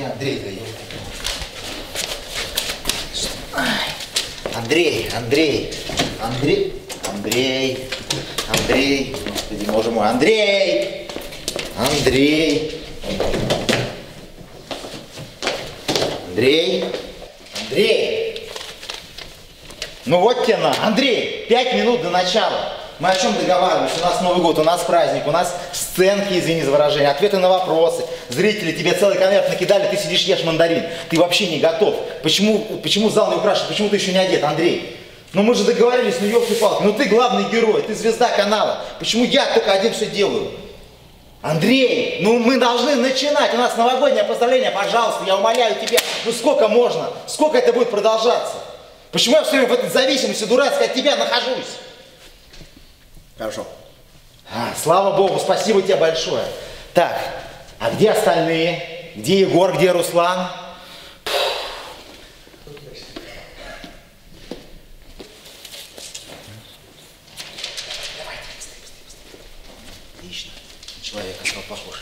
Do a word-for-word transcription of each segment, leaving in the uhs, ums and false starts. Я Андрей даю. Андрей, Андрей, Андрей, Андрей, Андрей, господи, боже мой, Андрей, Андрей, Андрей, Андрей. Ну вот тебе на, Андрей, пять минут до начала. Мы о чем договаривались? У нас Новый год, у нас праздник, у нас сценки, извини за выражение, ответы на вопросы. Зрители тебе целый конверт накидали, ты сидишь, ешь мандарин. Ты вообще не готов. Почему, почему зал не украшен? Почему ты еще не одет, Андрей? Ну мы же договорились, ну елки-палки, ну ты главный герой, ты звезда канала. Почему я только один все делаю? Андрей, ну мы должны начинать. У нас новогоднее поздравление, пожалуйста, я умоляю тебя. Ну сколько можно? Сколько это будет продолжаться? Почему я все время в этой зависимости дурацкой от тебя нахожусь? Хорошо. А, слава Богу, спасибо тебе большое. Так, а где остальные? Где Егор, где Руслан? Давайте, быстрее, быстрее, быстрее. Отлично. Человек стал похож.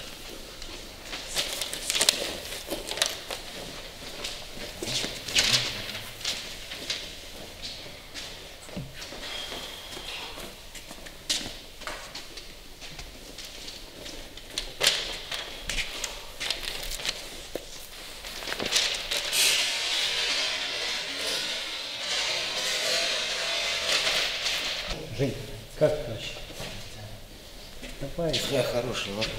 Как значит? Давай. Да, хороший вопрос.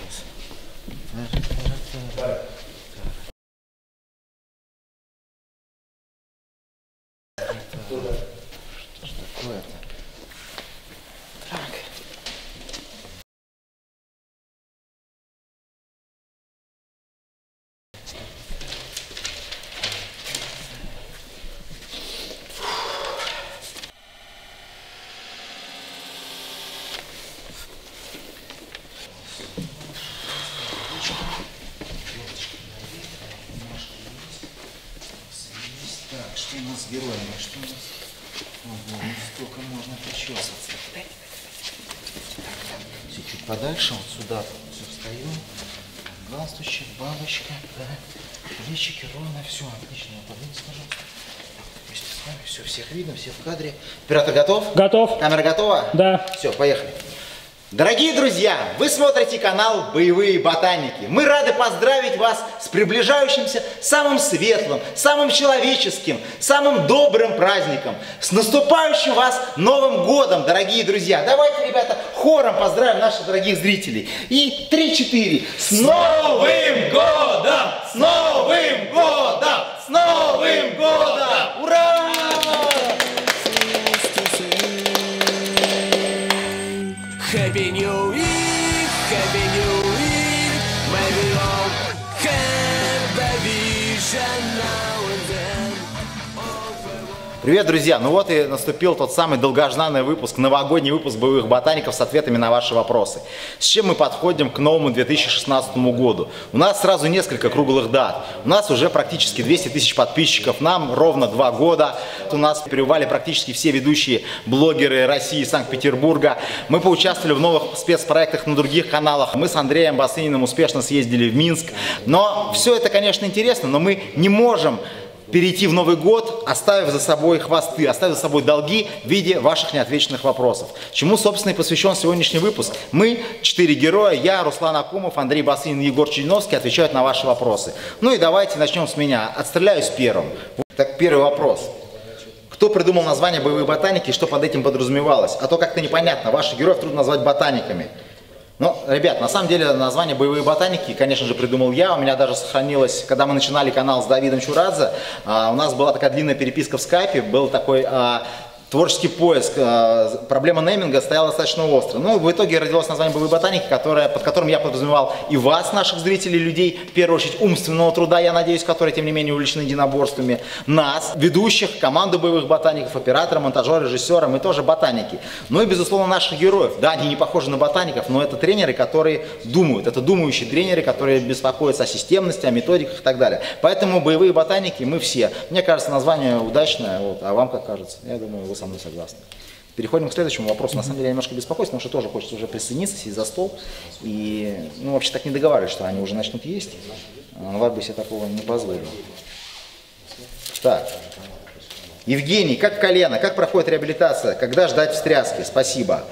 Подальше, вот сюда все встаю. Галстучек, бабочка, да. Плечики ровно, все, отлично. Подвиньтесь, пожалуйста. Вместе с вами, все, всех видно, все в кадре. Оператор готов? Готов. Камера готова? Да. Все, поехали. Дорогие друзья, вы смотрите канал «Боевые ботаники». Мы рады поздравить вас с приближающимся самым светлым, самым человеческим, самым добрым праздником. С наступающим вас Новым годом, дорогие друзья. Давайте, ребята, хором поздравим наших дорогих зрителей. И три-четыре. С Новым годом! С Новым годом! С Новым годом! Ура! Happy New Year, Happy New Year, may we all have a vision now and then of the world. Привет, друзья! Ну вот и наступил тот самый долгожданный выпуск, новогодний выпуск «Боевых ботаников» с ответами на ваши вопросы. С чем мы подходим к новому две тысячи шестнадцатому году? У нас сразу несколько круглых дат. У нас уже практически двести тысяч подписчиков, нам ровно два года. У нас перебывали практически все ведущие блогеры России и Санкт-Петербурга. Мы поучаствовали в новых спецпроектах на других каналах. Мы с Андреем Басыниным успешно съездили в Минск. Но все это, конечно, интересно, но мы не можем перейти в Новый год, оставив за собой хвосты, оставив за собой долги в виде ваших неотвеченных вопросов. Чему, собственно, и посвящен сегодняшний выпуск. Мы, четыре героя, я, Руслан Акумов, Андрей Басынин, Егор Чудиновский, отвечают на ваши вопросы. Ну и давайте начнем с меня. Отстреляюсь первым. Так, первый вопрос. Кто придумал название «Боевые ботаники» и что под этим подразумевалось? А то как-то непонятно, ваших героев трудно назвать ботаниками. Ну, ребят, на самом деле название «Боевые ботаники», конечно же, придумал я. У меня даже сохранилось, когда мы начинали канал с Давидом Чураза, у нас была такая длинная переписка в скайпе, был такой творческий поиск. Проблема нейминга стояла достаточно остро. Ну, в итоге родилось название «Боевые ботаники», которое, под которым я подразумевал и вас, наших зрителей, людей, в первую очередь умственного труда, я надеюсь, которые, тем не менее, увлечены единоборствами, нас, ведущих, команду «Боевых ботаников», оператора, монтажера, режиссера, мы тоже ботаники. Ну и, безусловно, наших героев. Да, они не похожи на ботаников, но это тренеры, которые думают. Это думающие тренеры, которые беспокоятся о системности, о методиках и так далее. Поэтому «Боевые ботаники» мы все. Мне кажется, название удачное, вот, а вам как кажется? Я думаю, вы со мной согласны. Переходим к следующему вопросу. На самом деле я немножко беспокоюсь, потому что тоже хочется уже присоединиться, сесть за стол. И ну, вообще так не договаривались, что они уже начнут есть. Ну, ладно бы себе такого не позволил. Так. Евгений, как колено? Как проходит реабилитация? Когда ждать встряски? Спасибо.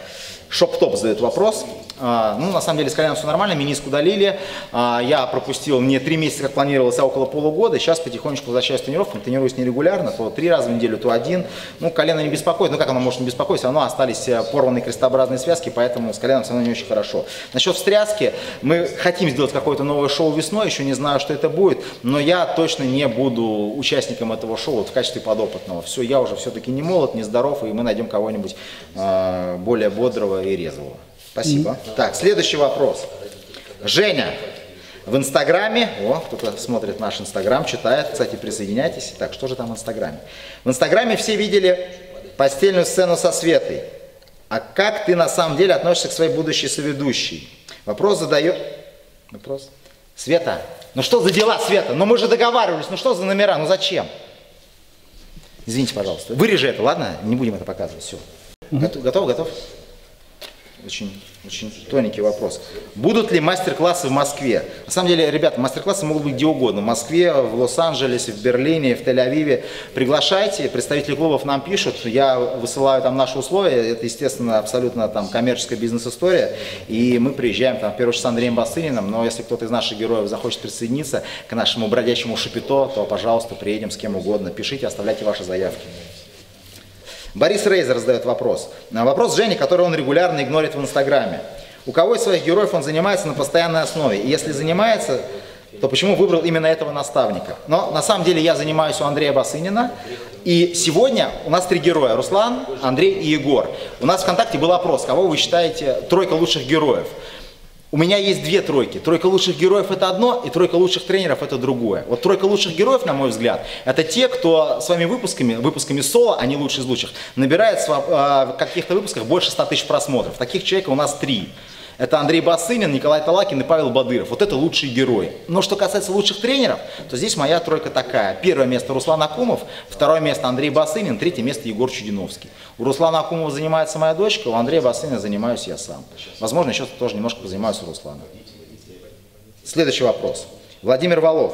Шоп-топ задает вопрос. А, ну, на самом деле, с коленом все нормально, мениск удалили. А, я пропустил не три месяца, как планировалось, а около полугода. Сейчас потихонечку возвращаюсь к тренировкам, тренируюсь нерегулярно, то три раза в неделю, то один. Ну, колено не беспокоит, ну как оно может не беспокоить, все равно остались порванные крестообразные связки, поэтому с коленом все равно не очень хорошо. Насчет встряски, мы хотим сделать какое-то новое шоу весной, еще не знаю, что это будет, но я точно не буду участником этого шоу вот, в качестве подопытного. Все, я уже все-таки не молод, не здоров, и мы найдем кого-нибудь э, более бодрого и резвого. Спасибо. Mm-hmm. Так, следующий вопрос. Женя, в Инстаграме, о, кто-то смотрит наш Инстаграм, читает, кстати, присоединяйтесь. Так, что же там в Инстаграме? В Инстаграме все видели постельную сцену со Светой. А как ты на самом деле относишься к своей будущей соведущей? Вопрос задает... Вопрос? Света, ну что за дела, Света? Ну мы же договаривались, ну что за номера, ну зачем? Извините, пожалуйста. Вырежи это, ладно? Не будем это показывать, все. Mm-hmm. Готов, готов, готов? Очень, очень тоненький вопрос. Будут ли мастер-классы в Москве? На самом деле, ребята, мастер-классы могут быть где угодно. В Москве, в Лос-Анджелесе, в Берлине, в Тель-Авиве. Приглашайте. Представители клубов нам пишут. Я высылаю там наши условия. Это, естественно, абсолютно там коммерческая бизнес-история. И мы приезжаем там, в первую очередь, с Андреем Басыниным. Но если кто-то из наших героев захочет присоединиться к нашему бродячему шапито, то, пожалуйста, приедем с кем угодно. Пишите, оставляйте ваши заявки. Борис Рейзер задает вопрос. Вопрос Жени, который он регулярно игнорит в Инстаграме. У кого из своих героев он занимается на постоянной основе? И если занимается, то почему выбрал именно этого наставника? Но на самом деле я занимаюсь у Андрея Басынина. И сегодня у нас три героя. Руслан, Андрей и Егор. У нас в ВКонтакте был опрос, кого вы считаете тройка лучших героев. У меня есть две тройки. Тройка лучших героев – это одно, и тройка лучших тренеров – это другое. Вот тройка лучших героев, на мой взгляд, это те, кто своими выпусками, выпусками соло, они лучшие из лучших, набирает в каких-то выпусках больше ста тысяч просмотров. Таких человек у нас три. Это Андрей Басынин, Николай Талакин и Павел Бадыров. Вот это лучшие герои. Но что касается лучших тренеров, то здесь моя тройка такая. Первое место Руслан Акумов, второе место Андрей Басынин, третье место Егор Чудиновский. У Руслана Акумова занимается моя дочка, у Андрея Басынина занимаюсь я сам. Возможно, еще тоже немножко позанимаюсь у Руслана. Следующий вопрос. Владимир Валов.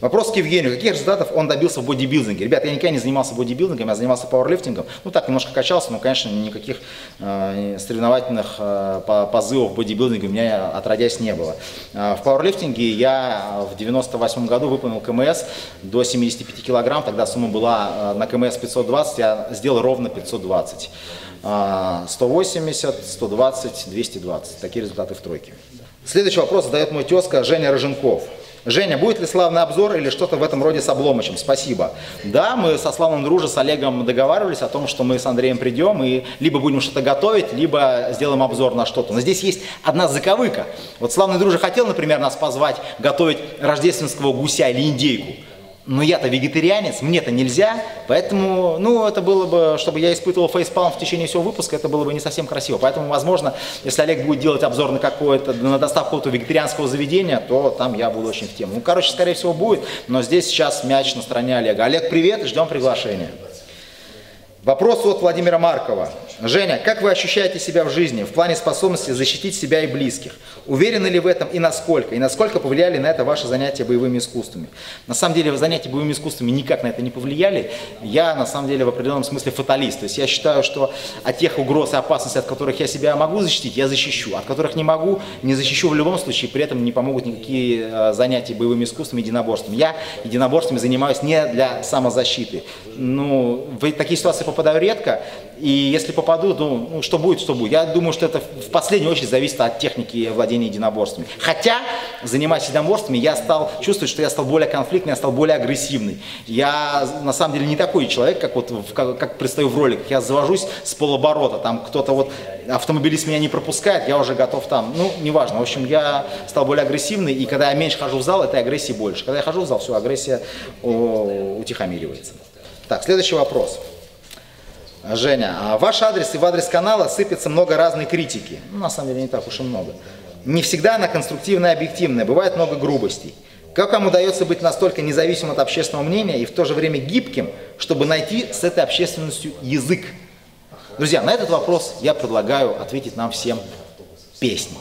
Вопрос к Евгению. Каких результатов он добился в бодибилдинге? Ребят, я никогда не занимался бодибилдингом, я занимался пауэрлифтингом. Ну так, немножко качался, но, конечно, никаких э, соревновательных э, позывов в бодибилдинге у меня отродясь не было. Э, в пауэрлифтинге я в девяносто восьмом году выполнил КМС до семидесяти пяти килограмм. Тогда сумма была э, на КМС пятьсот двадцать, я сделал ровно пятьсот двадцать. Э, сто восемьдесят, сто двадцать, двести двадцать. Такие результаты в тройке. Следующий вопрос задает мой тезка Женя Рыженков. Женя, будет ли славный обзор или что-то в этом роде с Обломычем? Спасибо. Да, мы со Славным Друже, с Олегом договаривались о том, что мы с Андреем придем и либо будем что-то готовить, либо сделаем обзор на что-то. Но здесь есть одна заковыка. Вот Славный Друже хотел, например, нас позвать готовить рождественского гуся или индейку. Но я-то вегетарианец, мне-то нельзя, поэтому, ну, это было бы, чтобы я испытывал фейспалм в течение всего выпуска, это было бы не совсем красиво. Поэтому, возможно, если Олег будет делать обзор на какое-то, на доставку вегетарианского заведения, то там я буду очень в тему. Ну, короче, скорее всего, будет, но здесь сейчас мяч на стороне Олега. Олег, привет, ждем приглашения. Вопрос от Владимира Маркова. Женя, как вы ощущаете себя в жизни в плане способности защитить себя и близких? Уверены ли в этом и насколько? И насколько повлияли на это ваши занятия боевыми искусствами? На самом деле, занятия боевыми искусствами никак на это не повлияли. Я, на самом деле, в определенном смысле фаталист. То есть я считаю, что от тех угроз и опасностей, от которых я себя могу защитить, я защищу. От которых не могу, не защищу в любом случае. При этом не помогут никакие занятия боевыми искусствами и единоборствами. Я единоборствами занимаюсь не для самозащиты. Ну, в такие ситуации попадаю редко. И если попаду, ну, ну, что будет, что будет. Я думаю, что это в последнюю очередь зависит от техники владения единоборствами. Хотя, занимаясь единоборствами, я стал чувствовать, что я стал более конфликтный, я стал более агрессивный. Я, на самом деле, не такой человек, как вот, как, как предстаю в роликах. Я завожусь с полоборота, там кто-то вот, автомобилист меня не пропускает, я уже готов там, ну, неважно. В общем, я стал более агрессивный, и когда я меньше хожу в зал, этой агрессии больше. Когда я хожу в зал, все, агрессия о, утихомиривается. Так, следующий вопрос. Женя, а ваш адрес и в адрес канала сыпется много разной критики. Ну, на самом деле, не так уж и много. Не всегда она конструктивная и объективная, бывает много грубостей. Как вам удается быть настолько независимым от общественного мнения и в то же время гибким, чтобы найти с этой общественностью язык? Друзья, на этот вопрос я предлагаю ответить нам всем песней.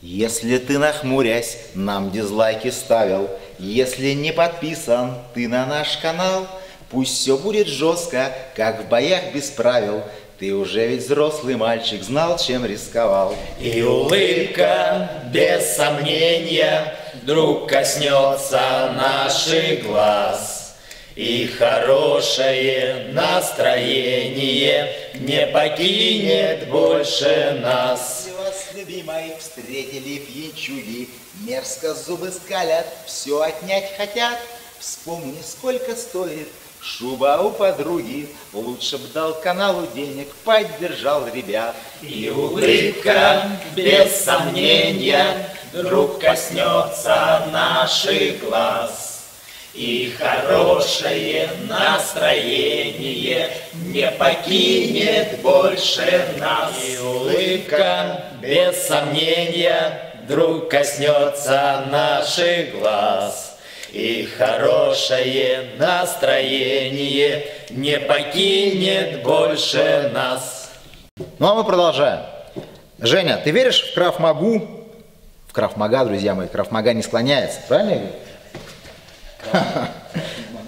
Если ты, нахмурясь, нам дизлайки ставил, если не подписан ты на наш канал, пусть все будет жестко, как в боях без правил. Ты уже ведь взрослый мальчик, знал, чем рисковал. И улыбка, без сомнения, вдруг коснется наших глаз. И хорошее настроение не покинет больше нас. Любимой встретили пьянчуги, мерзко зубы скалят, все отнять хотят. Вспомни, сколько стоит шуба у подруги, лучше б дал каналу денег, поддержал ребят. И улыбка, без сомнения, вдруг коснется наших глаз. И хорошее настроение не покинет больше нас. И улыбка, без сомнения, вдруг коснется наших глаз. И хорошее настроение не покинет больше нас. Ну а мы продолжаем. Женя, ты веришь в крав-магу? В крав-мага, друзья мои, крав-мага не склоняется, правильно я говорю?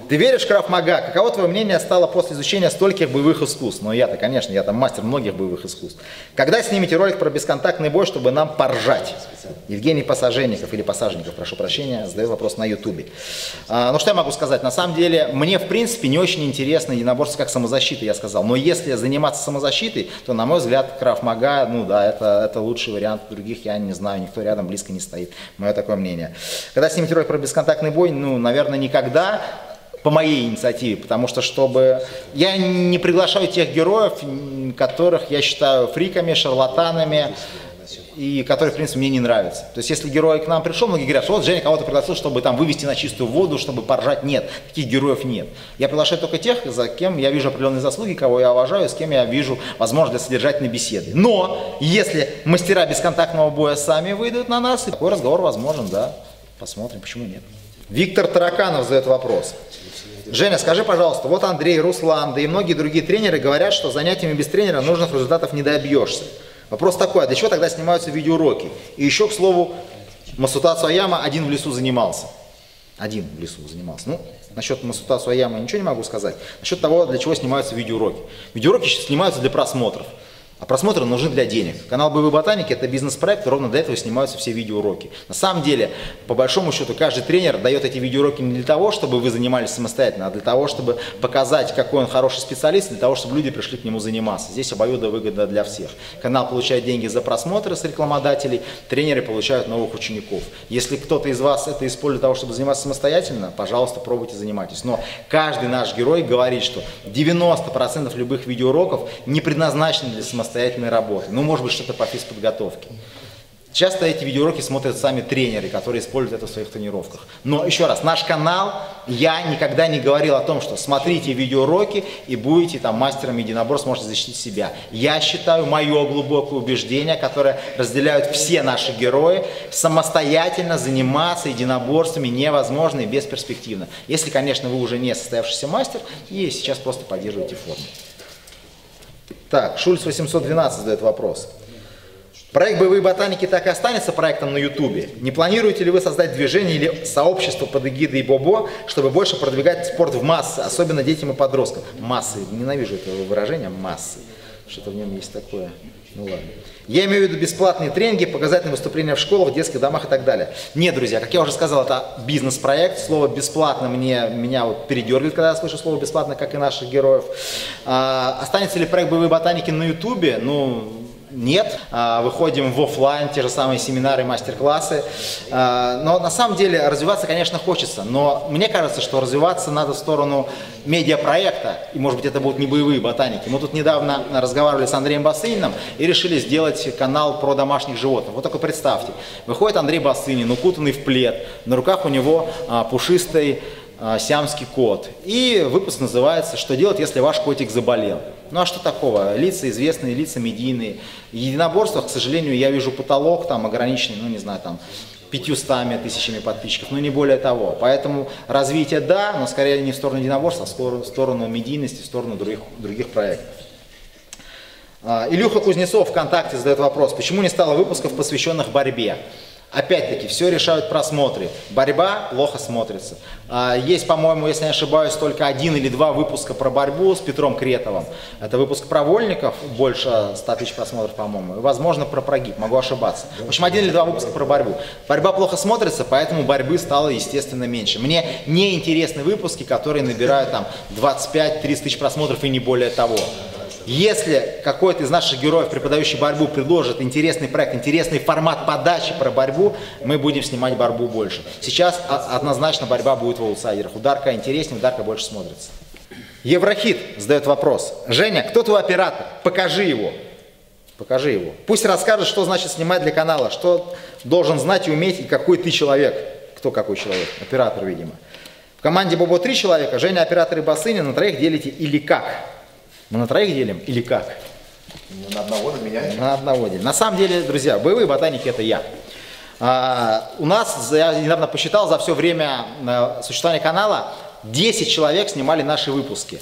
Ты веришь в крав-мага? Каково твое мнение стало после изучения стольких боевых искусств? Ну я-то, конечно, я там мастер многих боевых искусств. Когда снимете ролик про бесконтактный бой, чтобы нам поржать? Евгений Пассаженников, или Пассаженников, прошу прощения, задает вопрос на ютубе. А, ну что я могу сказать? На самом деле, мне в принципе не очень интересно единоборство как самозащита, я сказал. Но если заниматься самозащитой, то, на мой взгляд, крав-мага, ну да, это, это лучший вариант. Других я не знаю, никто рядом близко не стоит. Мое такое мнение. Когда снимете ролик про бесконтактный бой, ну, наверное, никогда. По моей инициативе, потому что чтобы... Я не приглашаю тех героев, которых я считаю фриками, шарлатанами, и которые, в принципе, мне не нравятся. То есть, если герой к нам пришел, многие говорят, что вот Женя кого-то пригласил, чтобы там вывести на чистую воду, чтобы поржать. Нет, таких героев нет. Я приглашаю только тех, за кем я вижу определенные заслуги, кого я уважаю, с кем я вижу возможность для содержательной беседы. Но если мастера бесконтактного боя сами выйдут на нас, и такой разговор возможен, да, посмотрим, почему нет. Виктор Тараканов задает вопрос. Женя, скажи, пожалуйста, вот Андрей, Руслан, да и многие другие тренеры говорят, что занятиями без тренера нужных результатов не добьешься. Вопрос такой, а для чего тогда снимаются видеоуроки? И еще, к слову, Масутацу Ояма один в лесу занимался. Один в лесу занимался. Ну, насчет Масутацу Ояма ничего не могу сказать. Насчет того, для чего снимаются видеоуроки. Видеоуроки снимаются для просмотров. А просмотры нужны для денег. Канал «Боевые ботаники» — это бизнес-проект, ровно для этого снимаются все видеоуроки. На самом деле, по большому счету, каждый тренер дает эти видеоуроки не для того, чтобы вы занимались самостоятельно, а для того, чтобы показать, какой он хороший специалист, для того, чтобы люди пришли к нему заниматься. Здесь обоюдо выгодно для всех. Канал получает деньги за просмотры с рекламодателей, тренеры получают новых учеников. Если кто-то из вас это использует для того, чтобы заниматься самостоятельно, пожалуйста, пробуйте, занимайтесь. Но каждый наш герой говорит, что девяносто процентов любых видеоуроков не предназначены для самостоятельности. Самостоятельной работы, ну, может быть, что-то по физподготовке. Часто эти видеоуроки смотрят сами тренеры, которые используют это в своих тренировках. Но еще раз, наш канал, я никогда не говорил о том, что смотрите видеоуроки и будете там мастером единоборств, можете защитить себя. Я считаю, мое глубокое убеждение, которое разделяют все наши герои, самостоятельно заниматься единоборствами невозможно и бесперспективно. Если, конечно, вы уже не состоявшийся мастер и сейчас просто поддерживаете форму. Так, Шульц восемьсот двенадцать задает вопрос. Проект «Боевые ботаники» так и останется проектом на ютубе? Не планируете ли вы создать движение или сообщество под эгидой Бобо, чтобы больше продвигать спорт в массы, особенно детям и подросткам? Массы. Ненавижу это выражение, массы. Что-то в нем есть такое. Ну ладно. Я имею в виду бесплатные тренинги, показательные выступления в школах, в детских домах и так далее. Нет, друзья, как я уже сказал, это бизнес-проект. Слово «бесплатно» мне, меня вот передергивает, когда я слышу слово «бесплатно», как и наших героев. А, останется ли проект «Боевые ботаники» на ютубе? Ну, нет. А, выходим в офлайн, те же самые семинары, мастер-классы. А, но на самом деле развиваться, конечно, хочется. Но мне кажется, что развиваться надо в сторону медиапроекта. И, может быть, это будут не «Боевые ботаники». Мы тут недавно разговаривали с Андреем Басыниным и решили сделать канал про домашних животных. Вот только представьте, выходит Андрей Басынин, укутанный в плед, на руках у него а, пушистый а, сиамский кот. И выпуск называется «Что делать, если ваш котик заболел?». Ну а что такого? Лица известные, лица медийные. В единоборствах, к сожалению, я вижу потолок там ограниченный, ну не знаю, там пятьюстами тысячами подписчиков, но не более того. Поэтому развитие да, но скорее не в сторону единоборства, а в сторону медийности, в сторону других, других проектов. Илюха Кузнецов ВКонтакте задает вопрос, почему не стало выпусков, посвященных борьбе? Опять-таки, все решают просмотры. Борьба плохо смотрится. Есть, по-моему, если не ошибаюсь, только один или два выпуска про борьбу с Петром Кретовым. Это выпуск про вольников, больше ста тысяч просмотров, по-моему. Возможно, про прогиб, могу ошибаться. В общем, один или два выпуска про борьбу. Борьба плохо смотрится, поэтому борьбы стало, естественно, меньше. Мне не интересны выпуски, которые набирают там двадцать пять-тридцать тысяч просмотров и не более того. Если какой-то из наших героев, преподающий борьбу, предложит интересный проект, интересный формат подачи про борьбу, мы будем снимать борьбу больше. Сейчас однозначно борьба будет в аутсайдерах. Ударка интереснее, ударка больше смотрится. Еврохит задает вопрос. Женя, кто твой оператор? Покажи его. Покажи его. Пусть расскажет, что значит снимать для канала, что должен знать и уметь, и какой ты человек. Кто какой человек? Оператор, видимо. В команде Бобо три человека. Женя, оператор и Басынин. На троих делите или как? Мы на троих делим или как? На одного на меня. На одного делим. На самом деле, друзья, боевые ботаники — это я. А, у нас, я недавно посчитал, за все время существования канала десять человек снимали наши выпуски.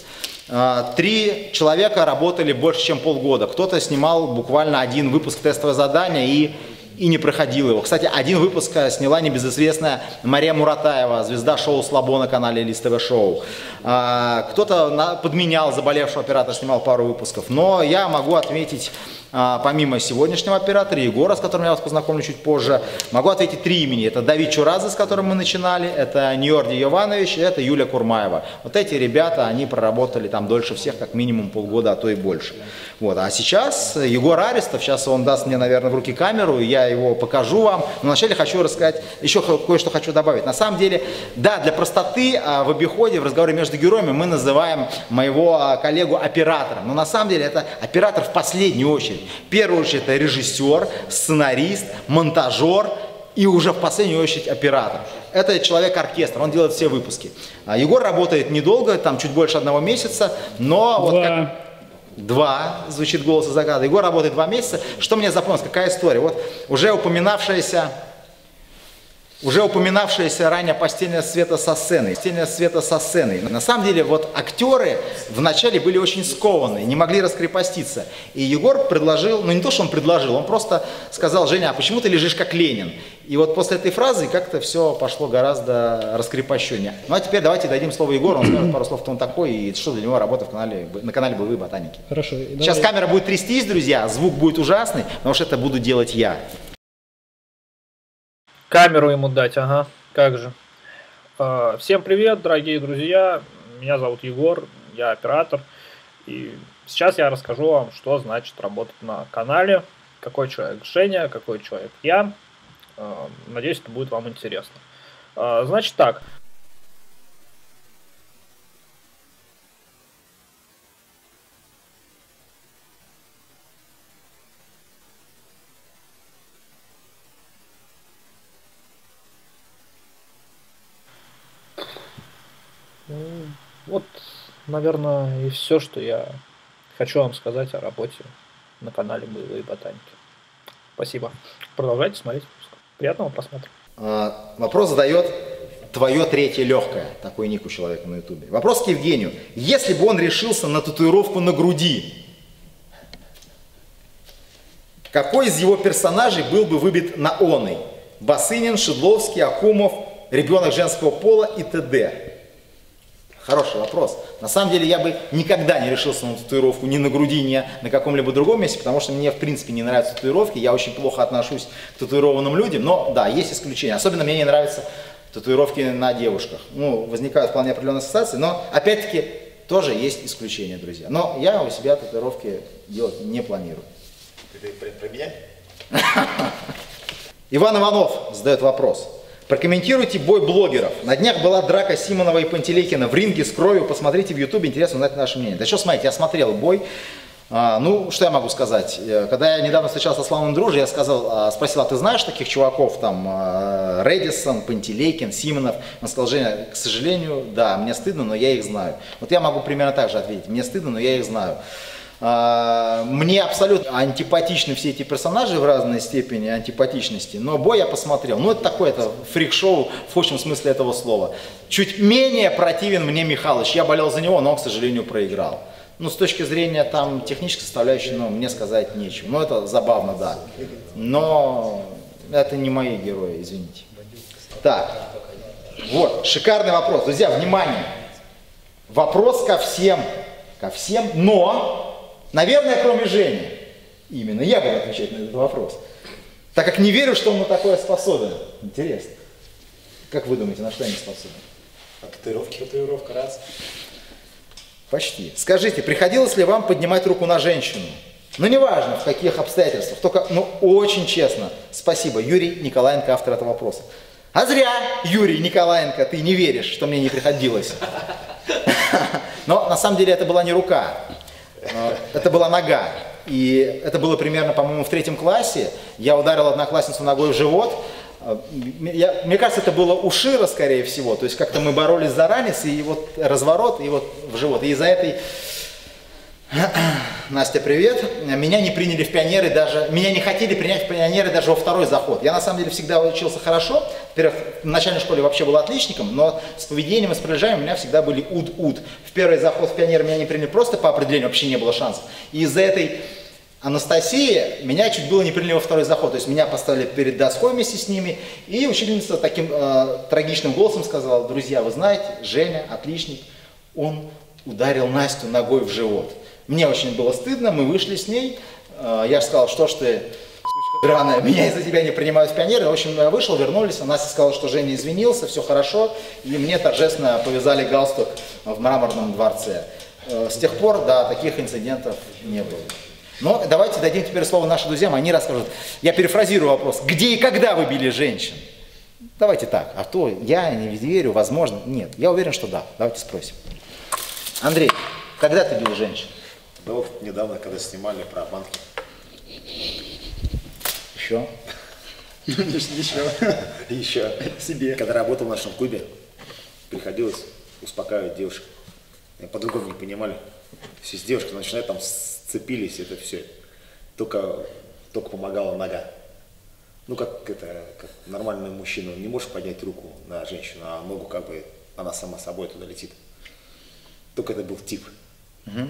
Три человека работали больше, чем полгода. Кто-то снимал буквально один выпуск тестового задания и... и не проходил его. Кстати, один выпуск сняла небезызвестная Мария Муратаева, звезда шоу «Слабо» на канале Лист ТВ-шоу. Кто-то подменял заболевшего оператора, снимал пару выпусков. Но я могу отметить, помимо сегодняшнего оператора, Егора, с которым я вас познакомлю чуть позже, могу ответить три имени. Это Давид Чураза, с которым мы начинали, это Ньорди Йованович, это Юля Курмаева. Вот эти ребята, они проработали там дольше всех, как минимум полгода, а то и больше. Вот. А сейчас Егор Аристов, сейчас он даст мне, наверное, в руки камеру, и я его покажу вам. Но вначале хочу рассказать, еще кое-что хочу добавить. На самом деле, да, для простоты в обиходе, в разговоре между героями мы называем моего коллегу оператором. Но на самом деле это оператор в последнюю очередь. В первую очередь это режиссер, сценарист, монтажер и уже в последнюю очередь оператор. Это человек-оркестр, он делает все выпуски. Егор работает недолго, там чуть больше одного месяца, но вот как... Два, звучит голос из загада. Егор работает два месяца. Что мне запомнилось, какая история? Вот уже упоминавшаяся... Уже упоминавшаяся ранее постельное света со сценой. Постельное света со сценой. На самом деле, вот актеры вначале были очень скованы, не могли раскрепоститься. И Егор предложил, ну не то, что он предложил, он просто сказал: Женя, а почему ты лежишь как Ленин? И вот после этой фразы как-то все пошло гораздо раскрепощеннее. Ну а теперь давайте дадим слово Егору, он скажет пару слов, кто он такой и что для него работа в канале, на канале «Боевые ботаники». Хорошо. Сейчас давай... камера будет трястись, друзья, звук будет ужасный, потому что это буду делать я. Камеру ему дать, ага, как же. Всем привет, дорогие друзья, меня зовут Егор, я оператор, и сейчас я расскажу вам, что значит работать на канале, какой человек Женя, какой человек я, надеюсь, это будет вам интересно. Значит так. Вот, наверное, и все, что я хочу вам сказать о работе на канале «Боевые ботаники». Спасибо. Продолжайте смотреть. Приятного просмотра. А, вопрос задает «Твое третье легкое». Такой ник у человека на ютубе. Вопрос к Евгению. Если бы он решился на татуировку на груди, какой из его персонажей был бы выбит на оной? Басынин, Шедловский, Акумов, ребенок женского пола и т.д. Хороший вопрос. На самом деле я бы никогда не решился на татуировку ни на груди, ни на каком-либо другом месте, потому что мне в принципе не нравятся татуировки, я очень плохо отношусь к татуированным людям, но да, есть исключения. Особенно мне не нравятся татуировки на девушках. Ну, возникают вполне определенные ассоциации, но опять-таки тоже есть исключения, друзья. Но я у себя татуировки делать не планирую. Ты про меня? Иван Иванов задает вопрос. Прокомментируйте бой блогеров. На днях была драка Симонова и Пантелейкина в ринге с кровью. Посмотрите в ютубе, интересно узнать наше мнение. Да что смотреть, я смотрел бой. А, ну, что я могу сказать? Когда я недавно встречался со Славным Друже, я сказал, спросил, а ты знаешь таких чуваков, там, Редисон, Пантелейкин, Симонов? Он сказал, Женя, к сожалению, да, мне стыдно, но я их знаю. Вот я могу примерно так же ответить. Мне стыдно, но я их знаю. Мне абсолютно антипатичны все эти персонажи в разной степени антипатичности, но бой я посмотрел. Ну, это такое-то фрик-шоу в общем смысле этого слова. Чуть менее противен мне Михалыч. Я болел за него, но он, к сожалению, проиграл. Ну, с точки зрения там технической составляющей, ну, мне сказать нечего. Ну, это забавно, да. Но это не мои герои, извините. Так, вот, шикарный вопрос. Друзья, внимание. Вопрос ко всем, ко всем, но... Наверное, кроме Жени. Именно я буду отвечать на этот вопрос. Так как не верю, что он на такое способен. Интересно. Как вы думаете, на что они способны? А татуировки? Татуировка, раз. Почти. Скажите, приходилось ли вам поднимать руку на женщину? Ну, неважно, в каких обстоятельствах. Только, ну, очень честно. Спасибо. Юрий Николаенко, автор этого вопроса. А зря, Юрий Николаенко, ты не веришь, что мне не приходилось. Но, на самом деле, это была не рука. Это была нога, и это было примерно, по-моему, в третьем классе. Я ударил одноклассницу ногой в живот. Я, мне кажется, это было у Шира, скорее всего. То есть как-то мы боролись за ранец, и вот разворот, и вот в живот. И из-за этой... Настя, привет. Меня не приняли в пионеры даже... Меня не хотели принять в пионеры даже во второй заход. Я, на самом деле, всегда учился хорошо. Во-первых, в начальной школе вообще был отличником, но с поведением и с пролежанием у меня всегда были уд-уд. В первый заход в пионеры меня не приняли просто по определению, вообще не было шансов. И из-за этой Анастасии меня чуть было не приняли во второй заход. То есть меня поставили перед доской вместе с ними, и учительница таким э, трагичным голосом сказала: друзья, вы знаете, Женя, отличник, он ударил Настю ногой в живот. Мне очень было стыдно, мы вышли с ней, я же сказал, что ж ты, сучка драная, меня из-за тебя не принимают в пионеры. В общем, я вышел, вернулись, Настя сказала, что Женя извинился, все хорошо, и мне торжественно повязали галстук в Мраморном дворце. С тех пор, да, таких инцидентов не было. Но давайте дадим теперь слово нашим друзьям, они расскажут. Я перефразирую вопрос: где и когда вы били женщин? Давайте так, а то я не верю, возможно, нет, я уверен, что да, давайте спросим. Андрей, когда ты бил женщин? Ну, вот недавно, когда снимали про банки. Еще? Еще. Еще. Себе. Когда работал в нашем клубе, приходилось успокаивать девушек. По-другому не понимали. Все с девушкой начинают, там сцепились, это все. Только, только помогала нога. Ну, как это, как нормальный мужчина, не можешь поднять руку на женщину, а ногу как бы, она сама собой туда летит. Только это был тип. Угу.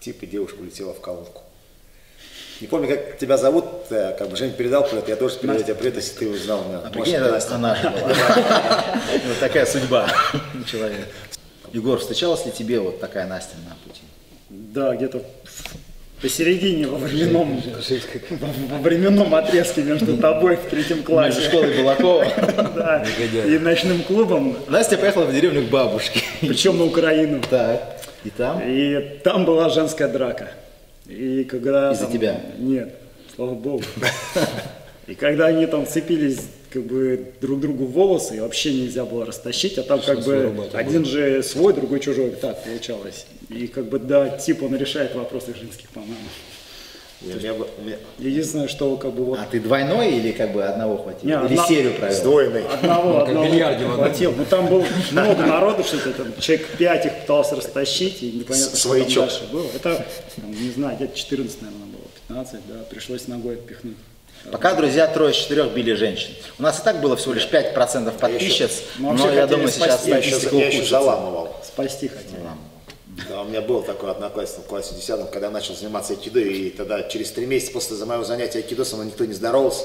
Типа девушка улетела в колонку. Не помню, как тебя зовут, как бы Жень передал привет, я тоже передал тебе привет, если ты узнал меня. А прикинь, это наша была. Вот такая судьба человека. Егор, встречалась ли тебе вот такая Настя на пути? Да, где-то посередине, во временном, во временном отрезке между тобой в третьем классе. Между школой Балакова и ночным клубом. Настя поехала в деревню к бабушке. Причем на Украину. Да. И там? И там была женская драка. И когда... Из-за тебя? Нет, слава богу. И когда они там цепились как бы друг другу в волосы, и вообще нельзя было растащить, а там как бы один же свой, другой чужой, так получалось. И как бы, да, тип он решает вопросы женских, по-моему. Единственное, что как бы вот... А ты двойной или как бы одного хватило? Или серию провел? Сдвоенный. Одного, одного хватило. Но там было много народу, что-то человек пять их пытался растащить, и непонятно, что там дальше было. Это, не знаю, где-то четырнадцать, наверное, было, пятнадцать, да, пришлось ногой отпихнуть. Пока, друзья, трое из четырех били женщин. У нас и так было всего лишь пять процентов подписчиц, но я думаю, сейчас... Я еще заламывал. Спасти хотели. Да, у меня был такой одноклассник в классе десятом, когда я начал заниматься айкидо, и тогда через три месяца после моего занятия айкидо со мной никто не здоровался,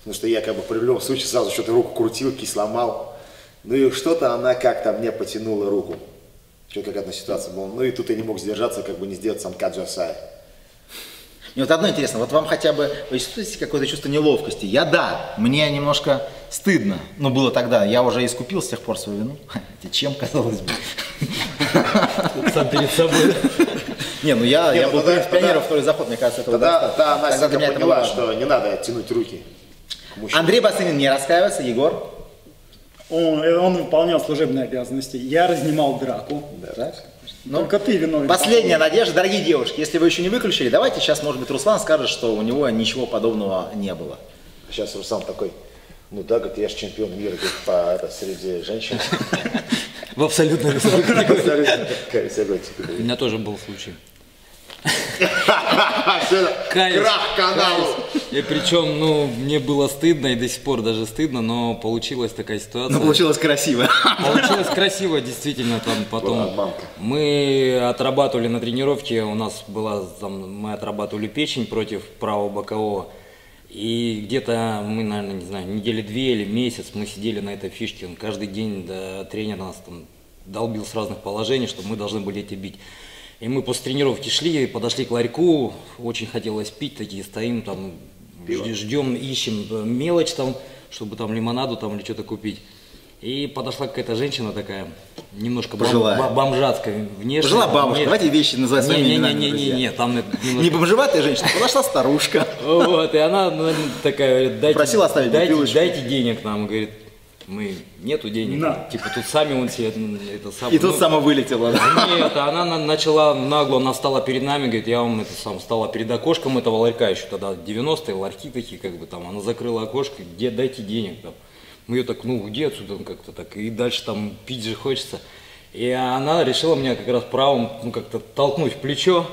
потому что я как бы при любом случае сразу что-то руку крутил, кисть сломал, ну и что-то она как-то мне потянула руку, что-то какая-то ситуация была, ну и тут я не мог сдержаться, как бы не сделать санкаджасай. Мне вот одно интересно, вот вам хотя бы, вы чувствуете какое-то чувство неловкости? Я да, мне немножко стыдно, но было тогда, я уже искупил с тех пор свою вину, чем, казалось бы. Сам перед собой. Не, ну я, я был в пионеров второй заход, мне кажется, этого достаточно. Тогда Настя поняла, что не надо тянуть руки к мужчине. Андрей Басынин не раскаивается, Егор? Он выполнял служебные обязанности, я разнимал драку. Ну, только ты виновен. Последняя надежда, дорогие девушки, если вы еще не выключили, давайте сейчас, может быть, Руслан скажет, что у него ничего подобного не было. Сейчас Руслан такой, ну да, говорит, я же чемпион мира по среди женщин. В абсолютной республике. У меня тоже был случай. Крах каналу. И причем, ну, мне было стыдно, и до сих пор даже стыдно, но получилась такая ситуация. Но получилось красиво. Получилось красиво, действительно, там потом. Мы отрабатывали на тренировке, у нас была, там, мы отрабатывали печень против правого бокового. И где-то мы, наверное, не знаю, недели две или месяц мы сидели на этой фишке. Он каждый день до тренера нас там долбил с разных положений, что мы должны были эти бить. И мы после тренировки шли, подошли к ларьку, очень хотелось пить, такие стоим, там, ждем, ищем мелочь там, чтобы там лимонаду там или что-то купить. И подошла какая-то женщина такая, немножко бом, бомжатская внешне. Пожила бабушка, давайте вещи называть своими именами. Не-не-не, там немножко... Не бомжеватая женщина, подошла старушка. Вот, и она такая, говорит, дайте, просила оставить дайте, дайте денег нам, говорит. Мы, нету денег, да. Типа тут сами он себе это сам. И ну, тут сама вылетела. Нет, она начала нагло, она стала перед нами, говорит, я вам это сам стала перед окошком этого ларька, еще тогда девяностые ларьки такие, как бы там, она закрыла окошко, где дайте денег там. Мы ее так, ну уйди отсюда, как-то так, и дальше там пить же хочется. И она решила меня как раз правым, ну как-то толкнуть в плечо.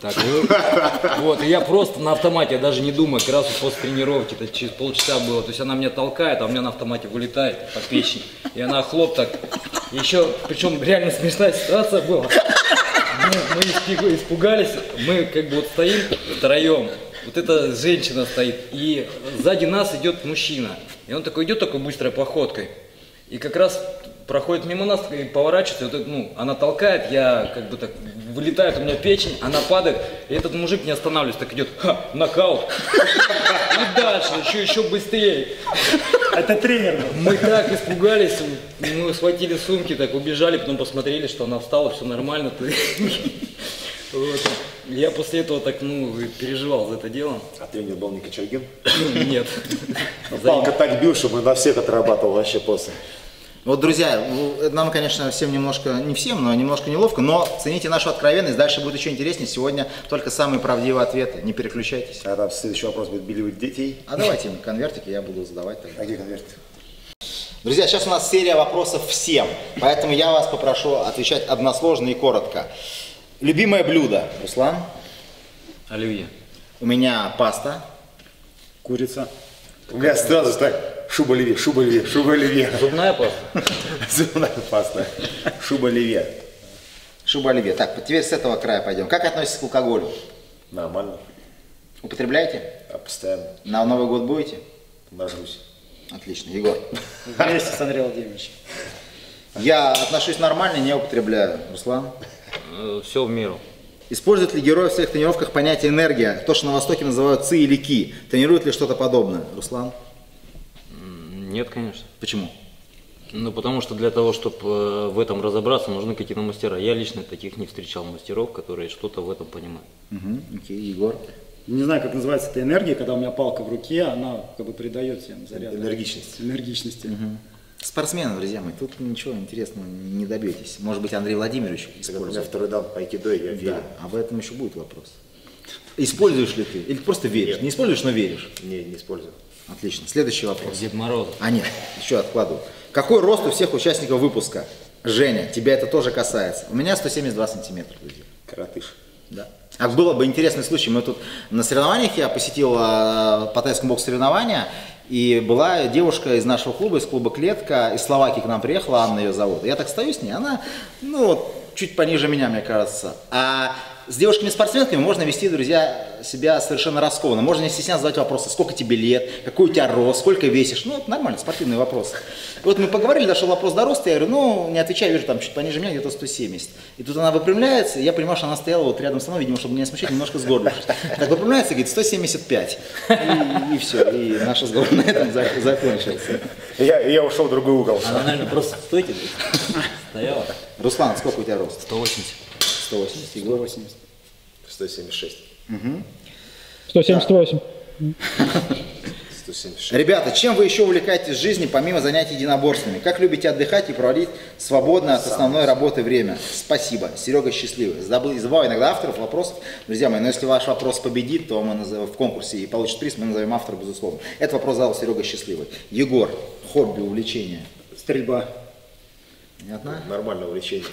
Так, и, вот, и я просто на автомате, я даже не думаю, как раз после тренировки, это через полчаса было, то есть она меня толкает, а у меня на автомате вылетает по печени, и она хлоп так, еще, причем реально смешная ситуация была, мы, мы испугались, мы как бы вот стоим втроем, вот эта женщина стоит, и сзади нас идет мужчина, и он такой идет такой быстрой походкой, и как раз... проходит мимо нас и поворачивается, вот, ну, она толкает, я как бы так, вылетает у меня печень, она падает, и этот мужик не останавливается, так идет, ха, нокаут, и дальше, еще, еще быстрее. Это тренер. Мы так испугались, мы схватили сумки, так убежали, потом посмотрели, что она встала, все нормально. Я после этого так, ну, переживал за это дело. А тренер был не Кочергин? Нет. Палка так бил, чтобы на всех отрабатывал вообще после. Вот, друзья, нам, конечно, всем немножко, не всем, но немножко неловко, но цените нашу откровенность, дальше будет еще интереснее, сегодня только самые правдивые ответы, не переключайтесь. А там следующий вопрос будет, били вы детей? А давайте им конвертики, я буду задавать тогда. А где конвертики? Друзья, сейчас у нас серия вопросов всем, поэтому я вас попрошу отвечать односложно и коротко. Любимое блюдо? Руслан? Оливье. У меня паста. Курица. У меня сразу так. Шуба оливье, шуба оливье, шуба оливье. Зубная паста? Зубная паста. Шуба оливье. Шуба оливье. Так, теперь с этого края пойдем. Как относитесь к алкоголю? Нормально. Употребляете? А, постоянно. На Новый год будете? Нажрусь. Отлично. Егор. Вместе с Андреем Владимировичем. Я отношусь нормально, не употребляю. Руслан? Все в меру. Используют ли герои в своих тренировках понятие энергия? То, что на Востоке называют ци или ки. Тренируют ли что-то подобное? Руслан? Нет, конечно. Почему? Ну, потому что для того, чтобы в этом разобраться, нужны какие-то мастера. Я лично таких не встречал мастеров, которые что-то в этом понимают. Угу. Окей, Егор? Не знаю, как называется эта энергия, когда у меня палка в руке, она как бы придает всем заряд. Энергичности. Энергичности. Угу. Спортсмены, друзья мои, тут ничего интересного не добьетесь. Может быть, Андрей Владимирович использует. Я второй дал по айкидо, я верю. Да, об этом еще будет вопрос. Используешь ли ты? Или просто веришь? Нет. Не используешь, но веришь? Не, не использую. Отлично. Следующий вопрос. Дед Мороз. А нет, еще откладываю. Какой рост у всех участников выпуска? Женя, тебя это тоже касается. У меня сто семьдесят два сантиметра, друзья. Коротыш. Да. А было бы интересный случай. Мы тут на соревнованиях, я посетил э, по тайскому боксу соревнования, и была девушка из нашего клуба, из клуба «Клетка», из Словакии к нам приехала, Анна ее зовут. Я так стою с ней, она, ну вот, чуть пониже меня, мне кажется. А с девушками-спортсменками можно вести, друзья, себя совершенно раскованно. Можно не стесняться задавать вопросы, сколько тебе лет, какой у тебя рост, сколько весишь. Ну, это нормально, спортивные вопросы. И вот мы поговорили, дошел вопрос до роста, я говорю, ну, не отвечаю, вижу, там чуть пониже меня, где-то сто семьдесят. И тут она выпрямляется, и я понимаю, что она стояла вот рядом со мной, видимо, чтобы меня смущать, немножко сгорбившись. Так выпрямляется, говорит, сто семьдесят пять. И, и все, и наш разговор на этом закончился. Я, я ушел в другой угол. Она, наверное, просто стойте, стояла. Руслан, сколько у тебя рост? сто восемьдесят. сто восемьдесят. Егор? сто восемьдесят. сто семьдесят шесть. Угу. сто семьдесят восемь. сто семьдесят шесть. Ребята, чем вы еще увлекаетесь в жизни, помимо занятий единоборствами? Как любите отдыхать и проводить свободное от основной работы время? Спасибо. Серега счастливый. Забываю иногда авторов вопросов. Друзья мои, но если ваш вопрос победит, то мы назовем в конкурсе и получит приз, мы назовем автора, безусловно. Этот вопрос задал Серега счастливый. Егор, хобби, увлечение? Стрельба. Понятно? Нормальное увлечение.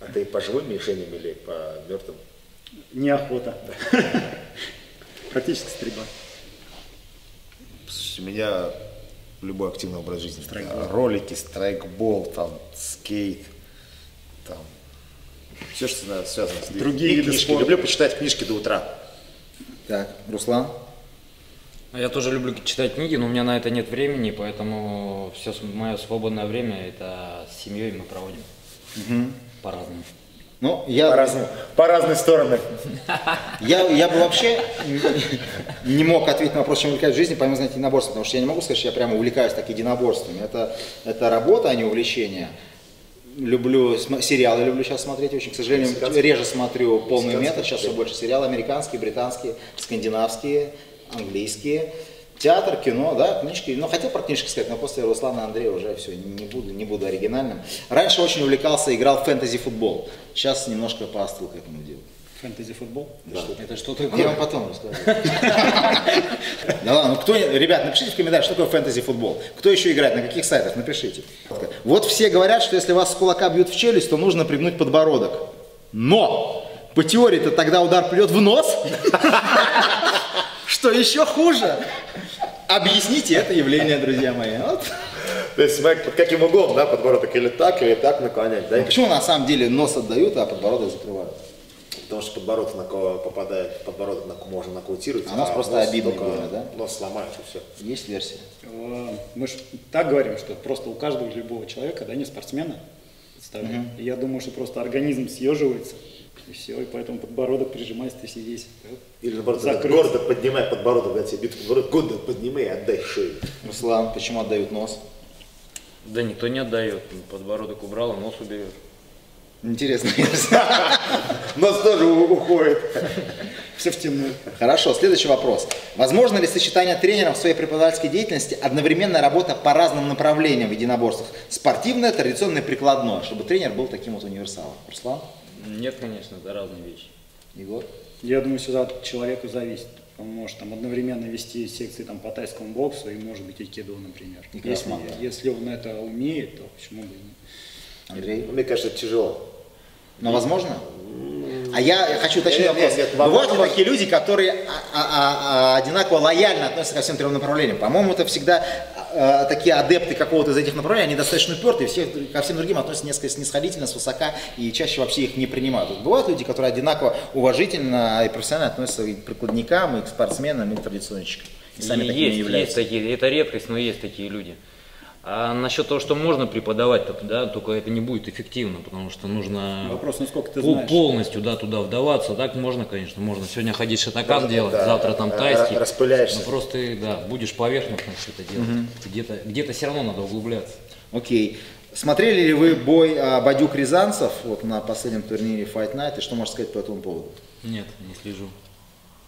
А ты по живым мишеням или по мертвым? Неохота. Практически стрельба. Слушайте, меня любой активный образ жизни. Страйкбол. Ролики, страйкбол, там, скейт, там. Все, что наверное, связано с другими книжками. Люблю почитать книжки до утра. Так, Руслан. Я тоже люблю читать книги, но у меня на это нет времени, поэтому все мое свободное время это с семьей мы проводим. Угу. По-разному. Ну, я... По, разным, по разной стороны. Я, я бы вообще не мог ответить на вопрос, чем увлекаюсь в жизни, помимо знаете, единоборства, потому что я не могу сказать, что я прямо увлекаюсь так единоборствами. Это, это работа, а не увлечение. Люблю сериалы, люблю сейчас смотреть очень, к сожалению, реже смотрю полный метр, сейчас все больше сериалы американские, британские, скандинавские, английские. Театр, кино, да, книжки. Ну, хотел про книжки сказать, но после Руслана Андрея уже все, не буду, не буду оригинальным. Раньше очень увлекался, играл в фэнтези-футбол. Сейчас немножко поостыл к этому делу. Фэнтези-футбол? Да. Это что такое? Я вам потом расскажу. Да ладно, кто, ребят, напишите в комментариях, что такое фэнтези-футбол. Кто еще играет, на каких сайтах, напишите. Вот все говорят, что если вас с кулака бьют в челюсть, то нужно пригнуть подбородок. Но! По теории-то тогда удар плюет в нос. Что еще хуже? Объясните это явление, друзья мои. Вот. То есть смотри, под каким углом, да, подбородок или так, или так наклонять, да? Ну, почему на самом деле нос отдают, а подбородок закрывают? Потому что подбородок на кого попадает, подбородок на кого можно нокаутировать. А нос а просто обидно было, да? Нос сломают и все. Есть версия? Мы же так говорим, что просто у каждого любого человека, да, не спортсмена, представляю. Угу. Я думаю, что просто организм съеживается. И все, и поэтому подбородок прижимайся, ты сидись. Или наоборот, гордо поднимай подбородок, да, тебе бьют подбородок, гордо поднимай и отдай шею. Руслан, почему отдают нос? Да никто не отдает, подбородок убрал, а нос уберет. Интересно. Нос тоже уходит. Все в темную. Хорошо, следующий вопрос. Возможно ли сочетание тренером в своей преподавательской деятельности одновременная работа по разным направлениям в единоборствах? Спортивное, традиционное, прикладное, чтобы тренер был таким вот универсалом. Руслан? Нет, конечно, это разные вещи. Егор? Я думаю, сюда от человека зависит. Он может там одновременно вести секции там, по тайскому боксу и, может быть, айкидо, например. Если, да. Если он это умеет, то почему бы и нет. Андрей? Мне кажется, это тяжело. Но возможно? А я хочу уточнить вопрос. Бывают ли такие люди, которые одинаково лояльно относятся ко всем трем направлениям? По-моему, это всегда такие адепты какого-то из этих направлений, они достаточно упертые, все ко всем другим относятся несколько снисходительно, свысока, и чаще вообще их не принимают. Бывают люди, которые одинаково уважительно и профессионально относятся и к прикладникам, и к спортсменам, и к традиционщикам. И сами такими являются. Есть такие, это редкость, но есть такие люди. А насчет того, что можно преподавать, да, только это не будет эффективно, потому что нужно вопрос, насколько ты знаешь. Полностью да, туда вдаваться. Так можно, конечно, можно сегодня ходить шатакан делать, да, завтра там тайский. Распыляешься. Но просто ты да, будешь поверхностно что-то делать. Угу. Где-то, где-то все равно надо углубляться. Окей. Смотрели ли вы бой а, Бадюк-Рязанцев вот, на последнем турнире Fight Night? И что можешь сказать по этому поводу? Нет, не слежу.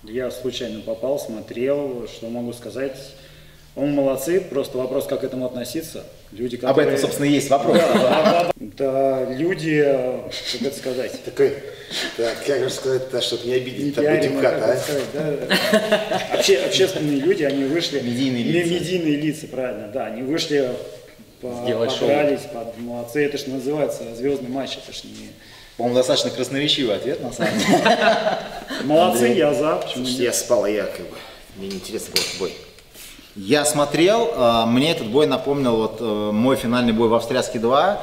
Я случайно попал, смотрел, что могу сказать. Он молодцы, просто вопрос, как к этому относиться. Люди, которые... Об этом, собственно, есть вопрос. Да, люди, как это сказать. Такой, как же сказать, чтобы не обидеть такой демократ, а? Общественные люди, они вышли... Медийные лица. Медийные лица, правильно, да. Они вышли, подрались, молодцы. Это же называется звездный матч, это же не... По-моему, достаточно красноречивый ответ, на самом деле. Молодцы, я за. Я спал, а я как бы... Мне неинтересно был бой. Я смотрел, мне этот бой напомнил вот мой финальный бой в Австрийске два,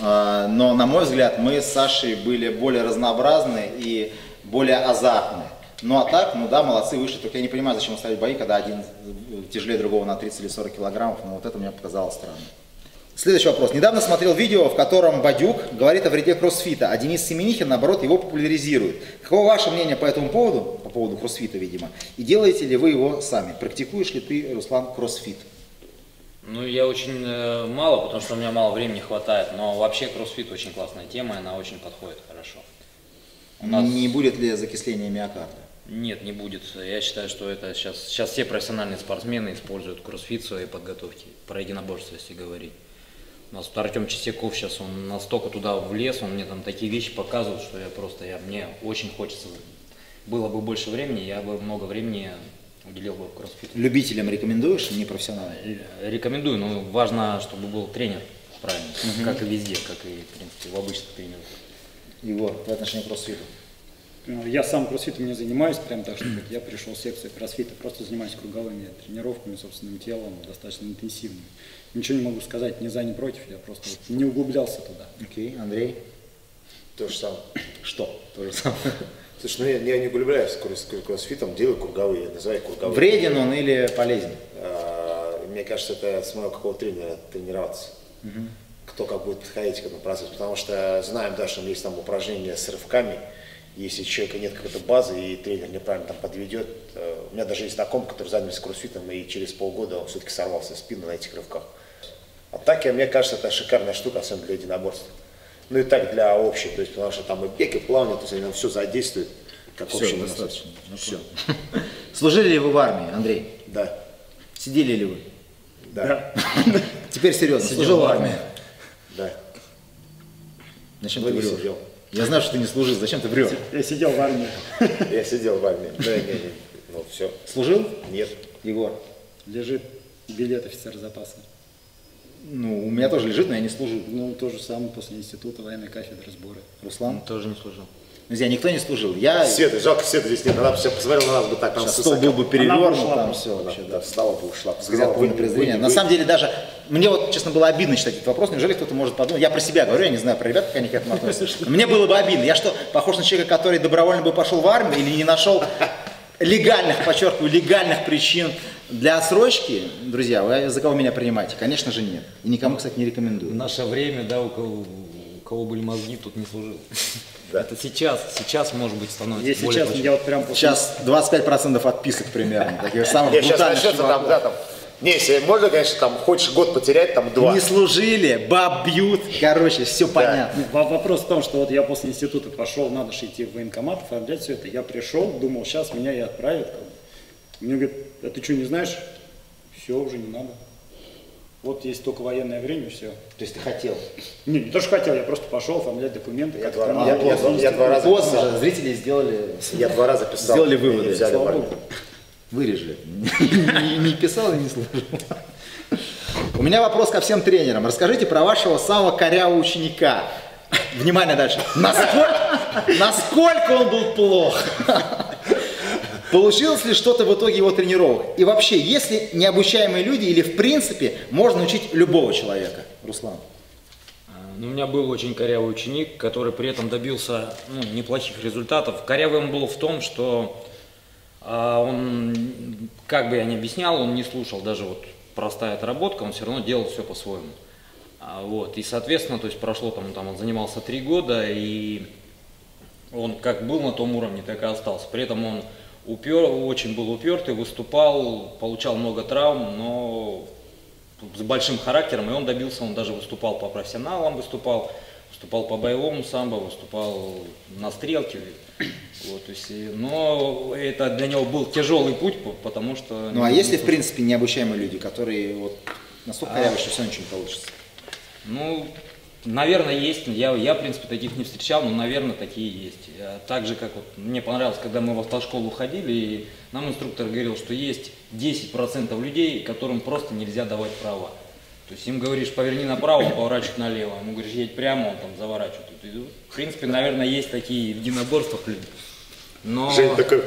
но, на мой взгляд, мы с Сашей были более разнообразны и более азартны. Ну а так, ну да, молодцы, вышли, только я не понимаю, зачем ставить бои, когда один тяжелее другого на тридцать или сорок килограммов, но вот это мне показалось странным. Следующий вопрос. Недавно смотрел видео, в котором Бадюк говорит о вреде кроссфита, а Денис Семенихин, наоборот, его популяризирует. Каково ваше мнение по этому поводу, по поводу кроссфита, видимо, и делаете ли вы его сами? Практикуешь ли ты, Руслан, кроссфит? Ну, я очень э, мало, потому что у меня мало времени хватает, но вообще кроссфит очень классная тема, она очень подходит хорошо. У нас... Не будет ли закисления миокарда? Нет, не будет. Я считаю, что это сейчас, сейчас все профессиональные спортсмены используют кроссфит в своей подготовке, про единоборство, если говорить. У нас Артем Чистяков сейчас, он настолько туда влез, он мне там такие вещи показывает, что я просто, я, мне очень хочется, было бы больше времени, я бы много времени уделил бы кроссфиту. Любителям рекомендуешь, не профессионалам? Рекомендую, но важно, чтобы был тренер правильный, угу. Как и везде, как и в принципе в обычных тренерах. Егор, в отношении к кроссфиту? Я сам кроссфитом не занимаюсь, прям так, что я пришел в секцию кроссфита, просто занимаюсь круговыми тренировками, собственным телом, достаточно интенсивными. Ничего не могу сказать ни за, ни против, я просто вот не углублялся туда. Окей, okay. Андрей? То же самое. Что? То же самое. Слушай, ну я, я не углубляюсь в кроссфитом, делаю круговые, я называю круговые. Вреден он или полезен? А, мне кажется, это смотря какого тренера тренироваться. Uh-huh. Кто как будет подходить к этому процессу, потому что знаем, да, что есть там упражнения с рывками. Если у человека нет какой-то базы и тренер неправильно там подведет. У меня даже есть знакомый, который занялся кроссфитом, и через полгода он все-таки сорвался в спину на этих рывках. А так, мне кажется, это шикарная штука, особенно для единоборств. Ну и так для общей, то есть, потому что там и бег, и плавание, то есть они там все задействуют. Как все, общий достаточно. Ну, все. Служили ли вы в армии, Андрей? Да. Сидели ли вы? Да. Теперь серьезно, служил в армии? Да. Зачем ты говорил? Я знаю, что ты не служил, зачем ты врешь? Я сидел в армии. Я сидел в армии. Да, не, не. Ну, все. Служил? Нет. Егор. Лежит билет офицера запаса. Ну, у меня тоже лежит, но я не служу. Ну, то же самое после института военной кафедры сборы. Руслан? Тоже не служил. Друзья, никто не служил. Я... Света, жалко, Света здесь нет. Она бы все посмотрела на нас бы так. Там стол был бы перевернут, там все вообще. Да, встала бы, ушла. Взгляд по презрению. На самом деле даже, мне вот, честно, было обидно читать этот вопрос. Неужели кто-то может подумать? Я про себя говорю, я не знаю про ребят, как они к этому относятся. Мне было бы обидно. Я что, похож на человека, который добровольно бы пошел в армию или не нашел легальных, подчеркиваю, легальных причин для отсрочки? Друзья, вы за кого меня принимаете? Конечно же нет. И никому, кстати, не рекомендую. В наше время, да, у кого... У кого были мозги, тут не служил. Да. Это сейчас, сейчас, может быть, становится если более... Сейчас, я вот прям после... сейчас двадцать пять процентов отписок примерно. Таких самых брутальных чуваков. Да, не, если можно, конечно, там, хочешь год потерять, там, два. Не служили, баб бьют, короче, все да. Понятно. Вопрос в том, что вот я после института пошел, надо же идти в военкомат, оформлять все это. Я пришел, думал, сейчас меня и отправят. Мне говорят, а ты что, не знаешь? Все, уже не надо. Вот есть только военное время, все. То есть ты хотел? Не, не то, что хотел, я просто пошел оформлять документы. Я два, а, я, я, я, я два раза писал. Зрители сделали... Я два раза писал. Сделали выводы. Взяли вырежи. Не писал и не слышал. У меня вопрос ко всем тренерам. Расскажите про вашего самого корявого ученика. Внимание дальше. Насколько он был плох? Получилось ли что-то в итоге его тренировок? И вообще, есть ли необучаемые люди или в принципе можно учить любого человека? Руслан. Ну, у меня был очень корявый ученик, который при этом добился ну, неплохих результатов. Корявый он был в том, что а, он, как бы я ни объяснял, он не слушал даже вот простая отработка, он все равно делал все по-своему. А, вот. И соответственно, то есть прошло там, там он занимался три года, и он как был на том уровне, так и остался. При этом он Упер, очень был упертый, выступал, получал много травм, но с большим характером, и он добился, он даже выступал по профессионалам, выступал, выступал по боевому самбо, выступал на стрелке. Вот, то есть, но это для него был тяжелый путь, потому что... Ну а есть ли в принципе необучаемые люди, которые вот настолько корявы, что все ничего не получится? Ну, наверное, есть. Я, я, в принципе, таких не встречал, но, наверное, такие есть. Так же, как вот, мне понравилось, когда мы в автошколу ходили, и нам инструктор говорил, что есть десять процентов людей, которым просто нельзя давать права. То есть им говоришь, поверни направо, он поворачивает налево. Ему говоришь, едь прямо, он там заворачивает. В принципе, наверное, есть такие в единоборствах люди. Но... Жень такой.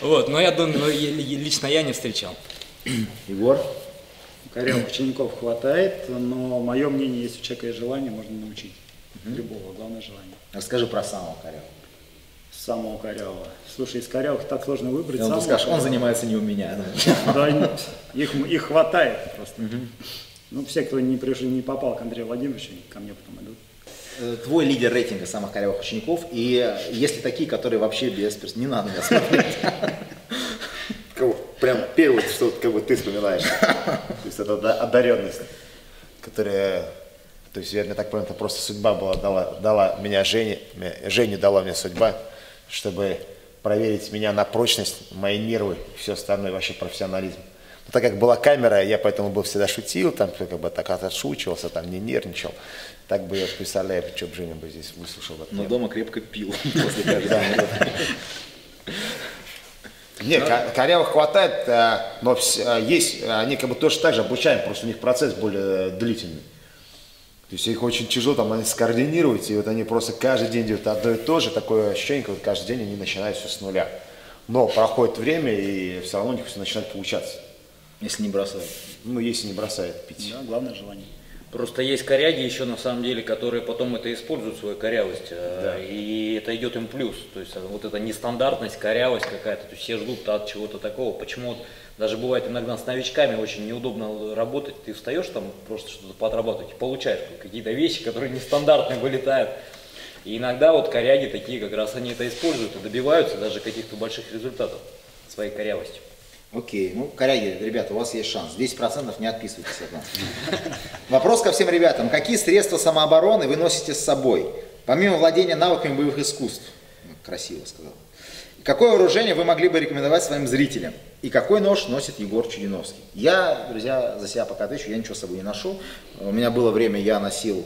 Вот, но я думаю, лично я не встречал. Егор? Корявых учеников хватает, но мое мнение, если у человека есть желание, можно научить. Угу. Любого, главное желание. Расскажи про самого корявого. Самого корявого. Слушай, из корявых так сложно выбрать. Он, скажешь, он занимается не у меня. Да, нет. Их, их хватает просто. Угу. Ну, все, кто не, пришел, не попал к Андрею Владимировичу, ко мне потом идут. Твой лидер рейтинга самых корявых учеников, и есть ли такие, которые вообще без перс... Не надо меня смотреть. Прям первое, что как бы, ты вспоминаешь. То есть это одаренность, которая, то есть я так понимаю, это просто судьба была, дала, дала меня Жене, Жене дала мне судьба, чтобы проверить меня на прочность, мои нервы, все остальное, вообще профессионализм. Но так как была камера, я поэтому был всегда шутил, там как бы так отшучивался, там не нервничал. Так бы я представляю, что бы Женя бы здесь выслушал. Но тему. Дома крепко пил. Нет, да. Корявых хватает, но есть, они как бы тоже так же обучаем, просто у них процесс более длительный. То есть их очень тяжело там они скоординировать, и вот они просто каждый день делают одно и то же, такое ощущение, как вот каждый день они начинают все с нуля. Но проходит время, и все равно у них все начинает получаться. Если не бросает. Ну, если не бросает пить. Да, главное желание. Просто есть коряги еще, на самом деле, которые потом это используют, свою корявость, да. И это идет им плюс. То есть вот эта нестандартность, корявость какая-то, то есть все ждут от чего-то такого. Почему даже бывает иногда с новичками очень неудобно работать, ты встаешь там просто что-то поотрабатывать, и получаешь какие-то вещи, которые нестандартные вылетают. И иногда вот коряги такие как раз они это используют и добиваются даже каких-то больших результатов своей корявостью. Окей, ну, коряги, ребята, у вас есть шанс. десять процентов не отписывайтесь от нас. Вопрос ко всем ребятам. Какие средства самообороны вы носите с собой, помимо владения навыками боевых искусств? Красиво сказал. Какое вооружение вы могли бы рекомендовать своим зрителям? И какой нож носит Егор Чудиновский? Я, друзья, за себя пока отвечу, я ничего с собой не ношу. У меня было время, я носил...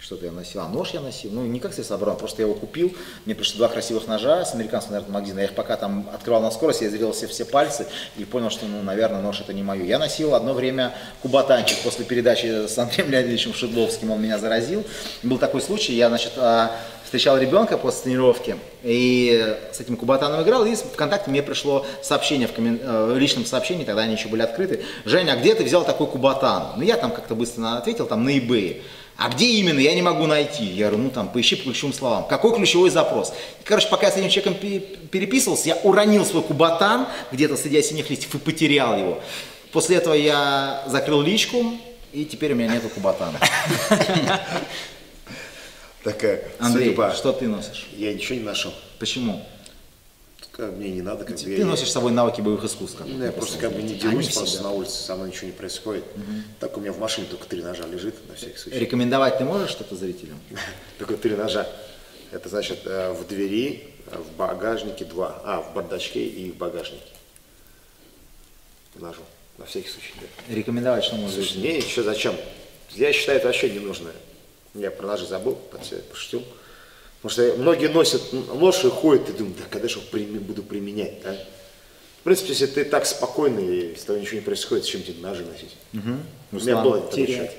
Что-то я носил, а нож я носил, ну не как средство обороны, просто я его купил, мне пришло два красивых ножа с американского, наверное, магазина, я их пока там открывал на скорость, я изрезал все, все пальцы и понял, что, ну, наверное, нож это не мое. Я носил одно время кубатанчик, после передачи с Андреем Леонидовичем Шедловским он меня заразил. Был такой случай, я, значит, встречал ребенка после тренировки и с этим кубатаном играл, и ВКонтакте мне пришло сообщение, в, коммен... в личном сообщении, тогда они еще были открыты, «Женя, а где ты взял такой кубатан?» Ну я там как-то быстро ответил, там на eBay. А где именно, я не могу найти. Я говорю, ну там, поищи по ключевым словам. Какой ключевой запрос? И, короче, пока я с этим человеком переписывался, я уронил свой кубатан где-то среди осенних листьев и потерял его. После этого я закрыл личку, и теперь у меня нету кубатана. Такая Андрей, что ты носишь? Я ничего не ношу. Почему? Мне не надо. Ты носишь с собой навыки боевых искусств. Я просто как бы не дерусь, просто на улице со мной ничего не происходит. Так у меня в машине только три ножа лежит, на всякий случай. Рекомендовать ты можешь что-то зрителям? Только три ножа. Это значит в двери, в багажнике два. А, в бардачке и в багажнике. Ножу. На всякий случай. Рекомендовать что можешь? Не, еще зачем? Я считаю, это вообще не нужно. Я про ножи забыл, под себя пошутил. Потому что многие носят нож и ходят и думают, да когда же его буду применять, да? В принципе, если ты так спокойно и с тобой ничего не происходит, зачем тебе ножи носить? Угу. У меня было терять.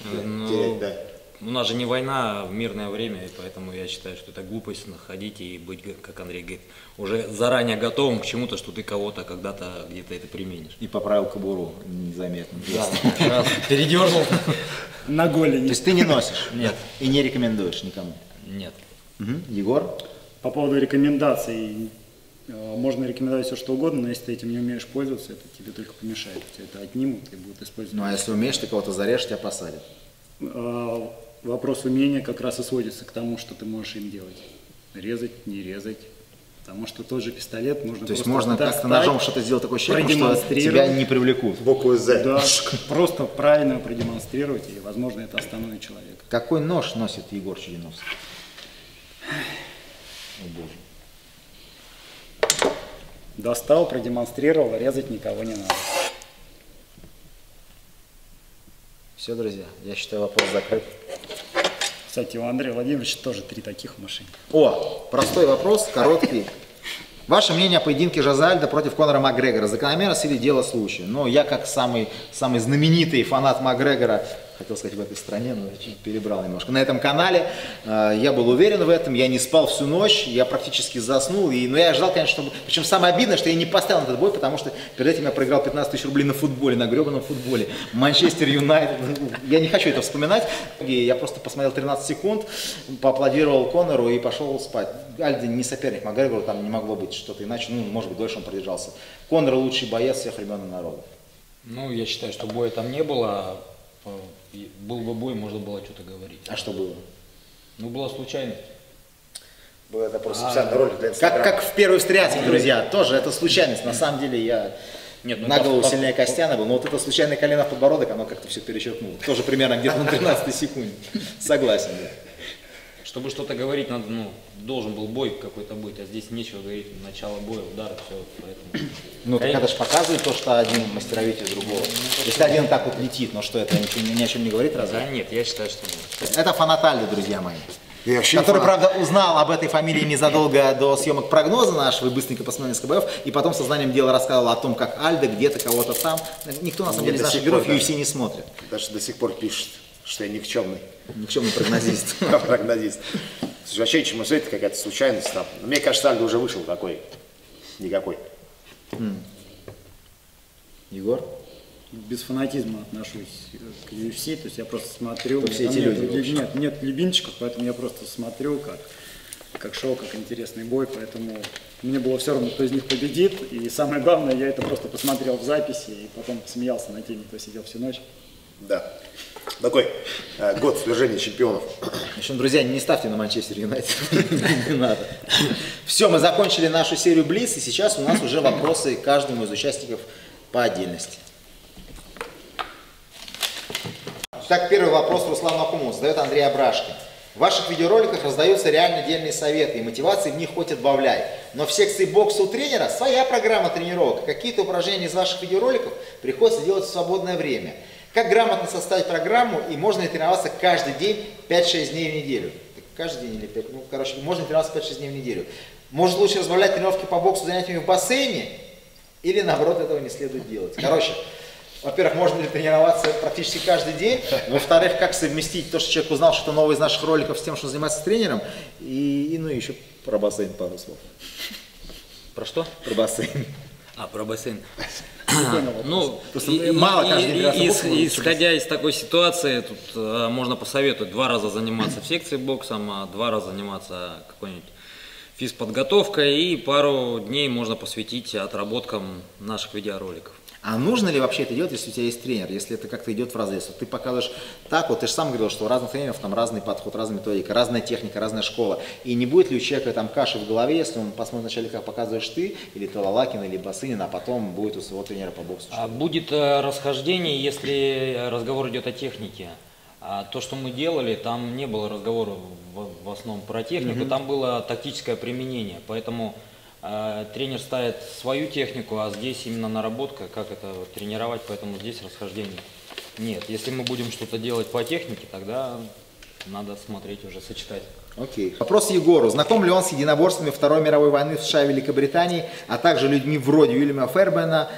Да, ну, терять, да. У нас же не война, а мирное время, и поэтому я считаю, что это глупость находить и быть, как Андрей говорит, уже заранее готовым к чему-то, что ты кого-то когда-то где-то это применишь. И поправил кобуру незаметно. Да, передернул. На голени. То есть ты не носишь? Нет. И не рекомендуешь никому? Нет. Угу. Егор? По поводу рекомендаций. Можно рекомендовать все что угодно, но если ты этим не умеешь пользоваться, это тебе только помешает. Тебе это отнимут и будут использовать. Ну а если умеешь, ты кого-то зарежешь, тебя посадят. Вопрос умения как раз и сводится к тому, что ты можешь им делать. Резать, не резать. Потому что тот же пистолет можно. То есть можно как-то ножом что-то сделать такое щель, что тебя не привлекут. Букву «З». Да, просто правильно продемонстрировать, и, возможно, это остановит человека. Какой нож носит Егор Чудиновский? О, Боже. Достал, продемонстрировал, резать никого не надо. Все, друзья, я считаю, вопрос закрыт. Кстати, у Андрея Владимировича тоже три таких машины. О, простой вопрос, короткий. Ваше мнение о поединке Жозе Алду против Конора Макгрегора? Закономерность или дело случая? Ну, я как самый, самый знаменитый фанат Макгрегора, хотел сказать в этой стране, но перебрал немножко. На этом канале э, я был уверен в этом, я не спал всю ночь, я практически заснул. И, ну, я ждал, конечно, чтобы... Причем самое обидное, что я не поставил на этот бой, потому что перед этим я проиграл пятнадцать тысяч рублей на футболе, на гребаном футболе. Манчестер Юнайтед. Я не хочу это вспоминать. Я просто посмотрел тринадцать секунд, поаплодировал Конору и пошел спать. Альдо не соперник Макгрегору, там не могло быть что-то иначе. Ну, может быть, дольше он продержался. Конор лучший боец всех времен и народов. Ну, я считаю, что боя там не было. Был бы бой, можно было что-то говорить. А что было? Ну, была случайность. Было это просто специальный ролик для Инстаграма. Как в первой встряске, друзья, тоже это случайность. На самом деле я на голову сильнее Костяна был, но вот это случайное колено в подбородок, оно как-то все перечеркнуло. Тоже примерно где-то на тринадцатой секунде. Согласен, да. Чтобы что-то говорить, надо, ну, должен был бой какой-то быть, а здесь нечего говорить, начало боя, удар, все, поэтому... Ну, так это же показывает то, что один мастеровитие другого. Если один так вот летит, но что, это ни о чем не говорит, разве? Да нет, я считаю, что нет. Это фанат Альдо, друзья мои. Который, правда, узнал об этой фамилии незадолго до съемок прогноза нашего, и быстренько посмотрел несколько боев, и потом сознанием дела рассказывал о том, как Альдо где-то кого-то там. Никто, на самом деле, из наших героев ю эф си не смотрит. Даже до сих пор пишет. что я никчемный. Никчемный прогнозист. Прогнозист. Вообще, чему все это какая-то случайность там. Мне кажется, Альдо уже вышел такой. Никакой. Егор? Без фанатизма отношусь к ю эф си, то есть я просто смотрю. Все эти нет, люди, нет, нет любимчиков, поэтому я просто смотрю как, как шоу, как интересный бой, поэтому мне было все равно, кто из них победит, и самое главное, я это просто посмотрел в записи и потом посмеялся над теми, кто сидел всю ночь. Да, такой э, год свержения чемпионов. В общем, друзья, не ставьте на Манчестер Юнайтед, не надо. Все, мы закончили нашу серию Блиц, и сейчас у нас уже вопросы каждому из участников по отдельности. Так, первый вопрос Руслану Акумову задает Андрей Абрашкин. В ваших видеороликах раздаются реально дельные советы, и мотивации в них хоть отбавляй. Но в секции бокса у тренера своя программа тренировок. Какие-то упражнения из ваших видеороликов приходится делать в свободное время. Как грамотно составить программу, и можно ли тренироваться каждый день пять-шесть дней в неделю? Так, каждый день или пять? Ну, короче, можно ли тренироваться пять-шесть дней в неделю? Может, лучше разбавлять тренировки по боксу занятиями в бассейне, или наоборот этого не следует делать? Короче. Во-первых, можно ли тренироваться практически каждый день, во-вторых, как совместить то, что человек узнал что-то новое из наших роликов с тем, что занимается тренером, и, и ну и еще про бассейн пару слов. Про что? Про бассейн. А, про бассейн. Ну, исходя из такой ситуации, тут можно посоветовать два раза заниматься в секции боксом, два раза заниматься какой-нибудь физподготовкой, и пару дней можно посвятить отработкам наших видеороликов. А нужно ли вообще это делать, если у тебя есть тренер, если это как-то идет в разрез? Вот ты показываешь так, вот ты же сам говорил, что у разных тренеров там разный подход, разная методика, разная техника, разная школа. И не будет ли у человека там каши в голове, если он посмотрит вначале, как показываешь ты, или Талакин, или Басынин, а потом будет у своего тренера по боксу? А будет расхождение, если разговор идет о технике. А то, что мы делали, там не было разговора в основном про технику, mm-hmm. там было тактическое применение, поэтому... Тренер ставит свою технику, а здесь именно наработка, как это тренировать, поэтому здесь расхождение нет. Если мы будем что-то делать по технике, тогда надо смотреть уже, сочетать. Окей. Вопрос Егору. Знаком ли он с единоборствами Второй мировой войны в США и Великобритании, а также людьми вроде Уильяма Ферберна,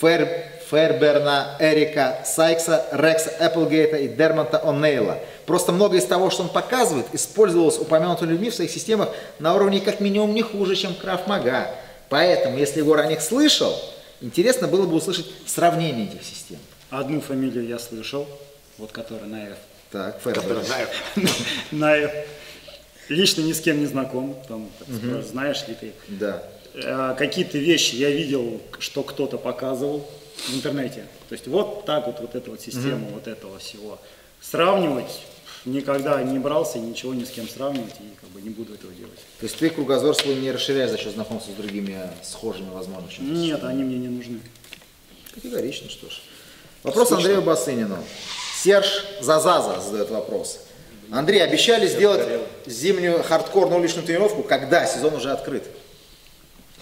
Фер... Ферберна, Эрика Сайкса, Рекса Эпплгейта и Дермонта О'Нейла? Просто многое из того, что он показывает, использовалось упомянутыми людьми в своих системах на уровне как минимум не хуже, чем крав-мага. Поэтому, если Егор о них слышал, интересно было бы услышать сравнение этих систем. Одну фамилию я слышал, вот которая на F. Так, Ферберн. На F. Лично ни с кем не знаком, там, знаешь ли ты. Да. Какие-то вещи я видел, что кто-то показывал в интернете. То есть вот так вот, вот эта вот система, вот этого всего. Сравнивать никогда не брался, ничего ни с кем сравнивать, и как бы не буду этого делать. То есть ты кругозор свой не расширяешь за счет знакомства с другими схожими возможностями? Нет, они мне не нужны. Категорично, что ж. Вопрос Слышно. Андрею Басынину. Серж Зазаза задает вопрос. Андрей, обещали Я сделать повторял. зимнюю хардкорную уличную тренировку, когда сезон уже открыт?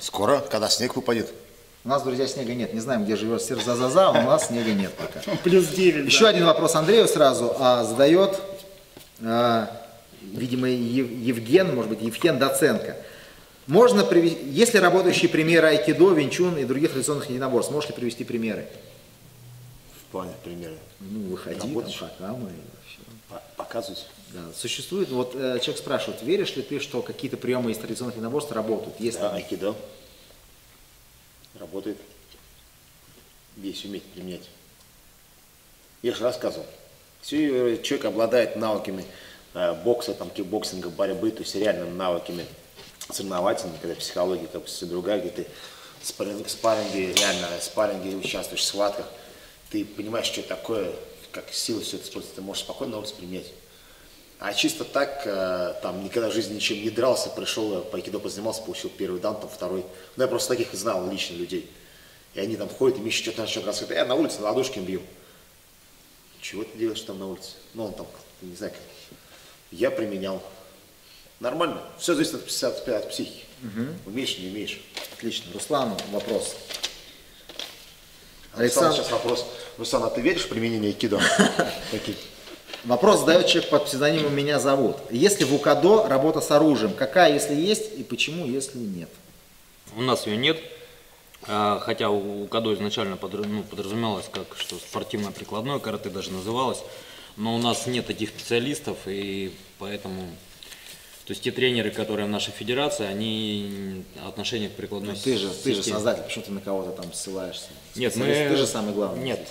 Скоро, когда снег выпадет. У нас, друзья, снега нет. Не знаем, где живет Серж Зазаза, у нас снега нет пока. плюс девять. Еще да. один вопрос Андрею сразу а, задает, а, видимо, Евген, может быть, Евген Доценко. Можно привести, есть ли работающие примеры айкидо, винчун и других традиционных единоборств? Можете привести примеры? В плане примеры? Ну, выходи, Работаешь. там, пока мы... Показывать. Да. Существует, вот э, человек спрашивает, веришь ли ты, что какие-то приемы из традиционных единоборств работают? Есть да, айкидо. Работает. Весь уметь применять. Я же рассказывал. Все, человек обладает навыками э, бокса, там, кикбоксинга, борьбы, то есть реальными навыками соревновательными, когда психология, как бы, другая, где ты спарринги, спарринги, реально спарринги участвуешь в схватках, ты понимаешь, что такое, как силы все это используется, ты можешь спокойно навык применять. А чисто так, э, там, никогда в жизни ничем не дрался, пришел, по айкидо позанимался, получил первый дан, там, второй. Ну, я просто таких и знал лично людей. И они там ходят, и Миша что-то начинает рассказывать. Я на улице на ладошке бью. Чего ты делаешь там на улице? Ну, он там, не знаю как. Я применял. Нормально. Все зависит от, от психики. Угу. Умеешь, не умеешь. Отлично. Руслану вопрос. Александр, Александр сейчас вопрос. Руслан, а ты веришь в применение айкидо? Вопрос задает человек под псевдонимом «Меня зовут». Если в укадо работа с оружием, какая, если есть, и почему, если нет? У нас ее нет, хотя укадо изначально подразумевалось, как что спортивное прикладное карате даже называлось. но у нас нет таких специалистов, и поэтому... То есть те тренеры, которые в нашей федерации, они отношение к прикладной системе. Ты же, ты же создатель, почему ты на кого-то там ссылаешься? Нет, мы... Ты же самый главный. Нет,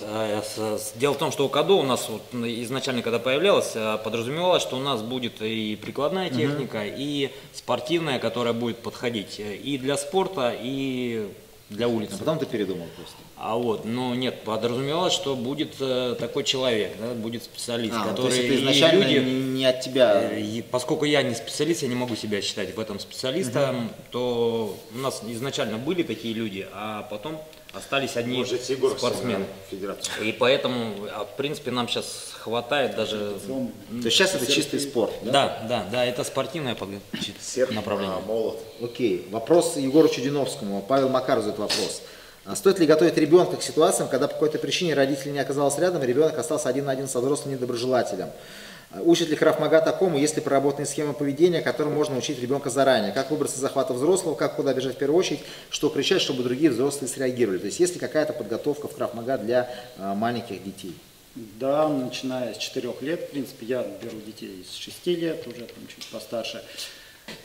дело в том, что ОКАДО у нас вот изначально, когда появлялось, подразумевалось, что у нас будет и прикладная техника, угу. и спортивная, которая будет подходить и для спорта, и для улицы. А потом ты передумал просто. А вот, ну нет, подразумевалось, что будет э, такой человек, да, будет специалист, а, который... То есть это изначально люди, не от тебя... Э, и, поскольку я не специалист, я не могу себя считать в этом специалистом, угу. то у нас изначально были такие люди, а потом остались одни Может, спортсмены. И поэтому, в принципе, нам сейчас хватает даже... То есть сейчас это чистый спорт, да? Да, да, да, это спортивное направление. А, молод. Окей, вопрос Егору Чудиновскому. Павел Макар задает вопрос. Стоит ли готовить ребенка к ситуациям, когда по какой-то причине родители не оказались рядом, и ребенок остался один на один со взрослым недоброжелателем? Учит ли крав-мага такому, есть ли проработанные схемы поведения, которым можно учить ребенка заранее? Как выбраться из захвата взрослого, как куда бежать в первую очередь, что кричать, чтобы другие взрослые среагировали? То есть есть ли какая-то подготовка в крав-мага для а, маленьких детей? Да, начиная с четырёх лет, в принципе, я беру детей с шести лет, уже там чуть постарше.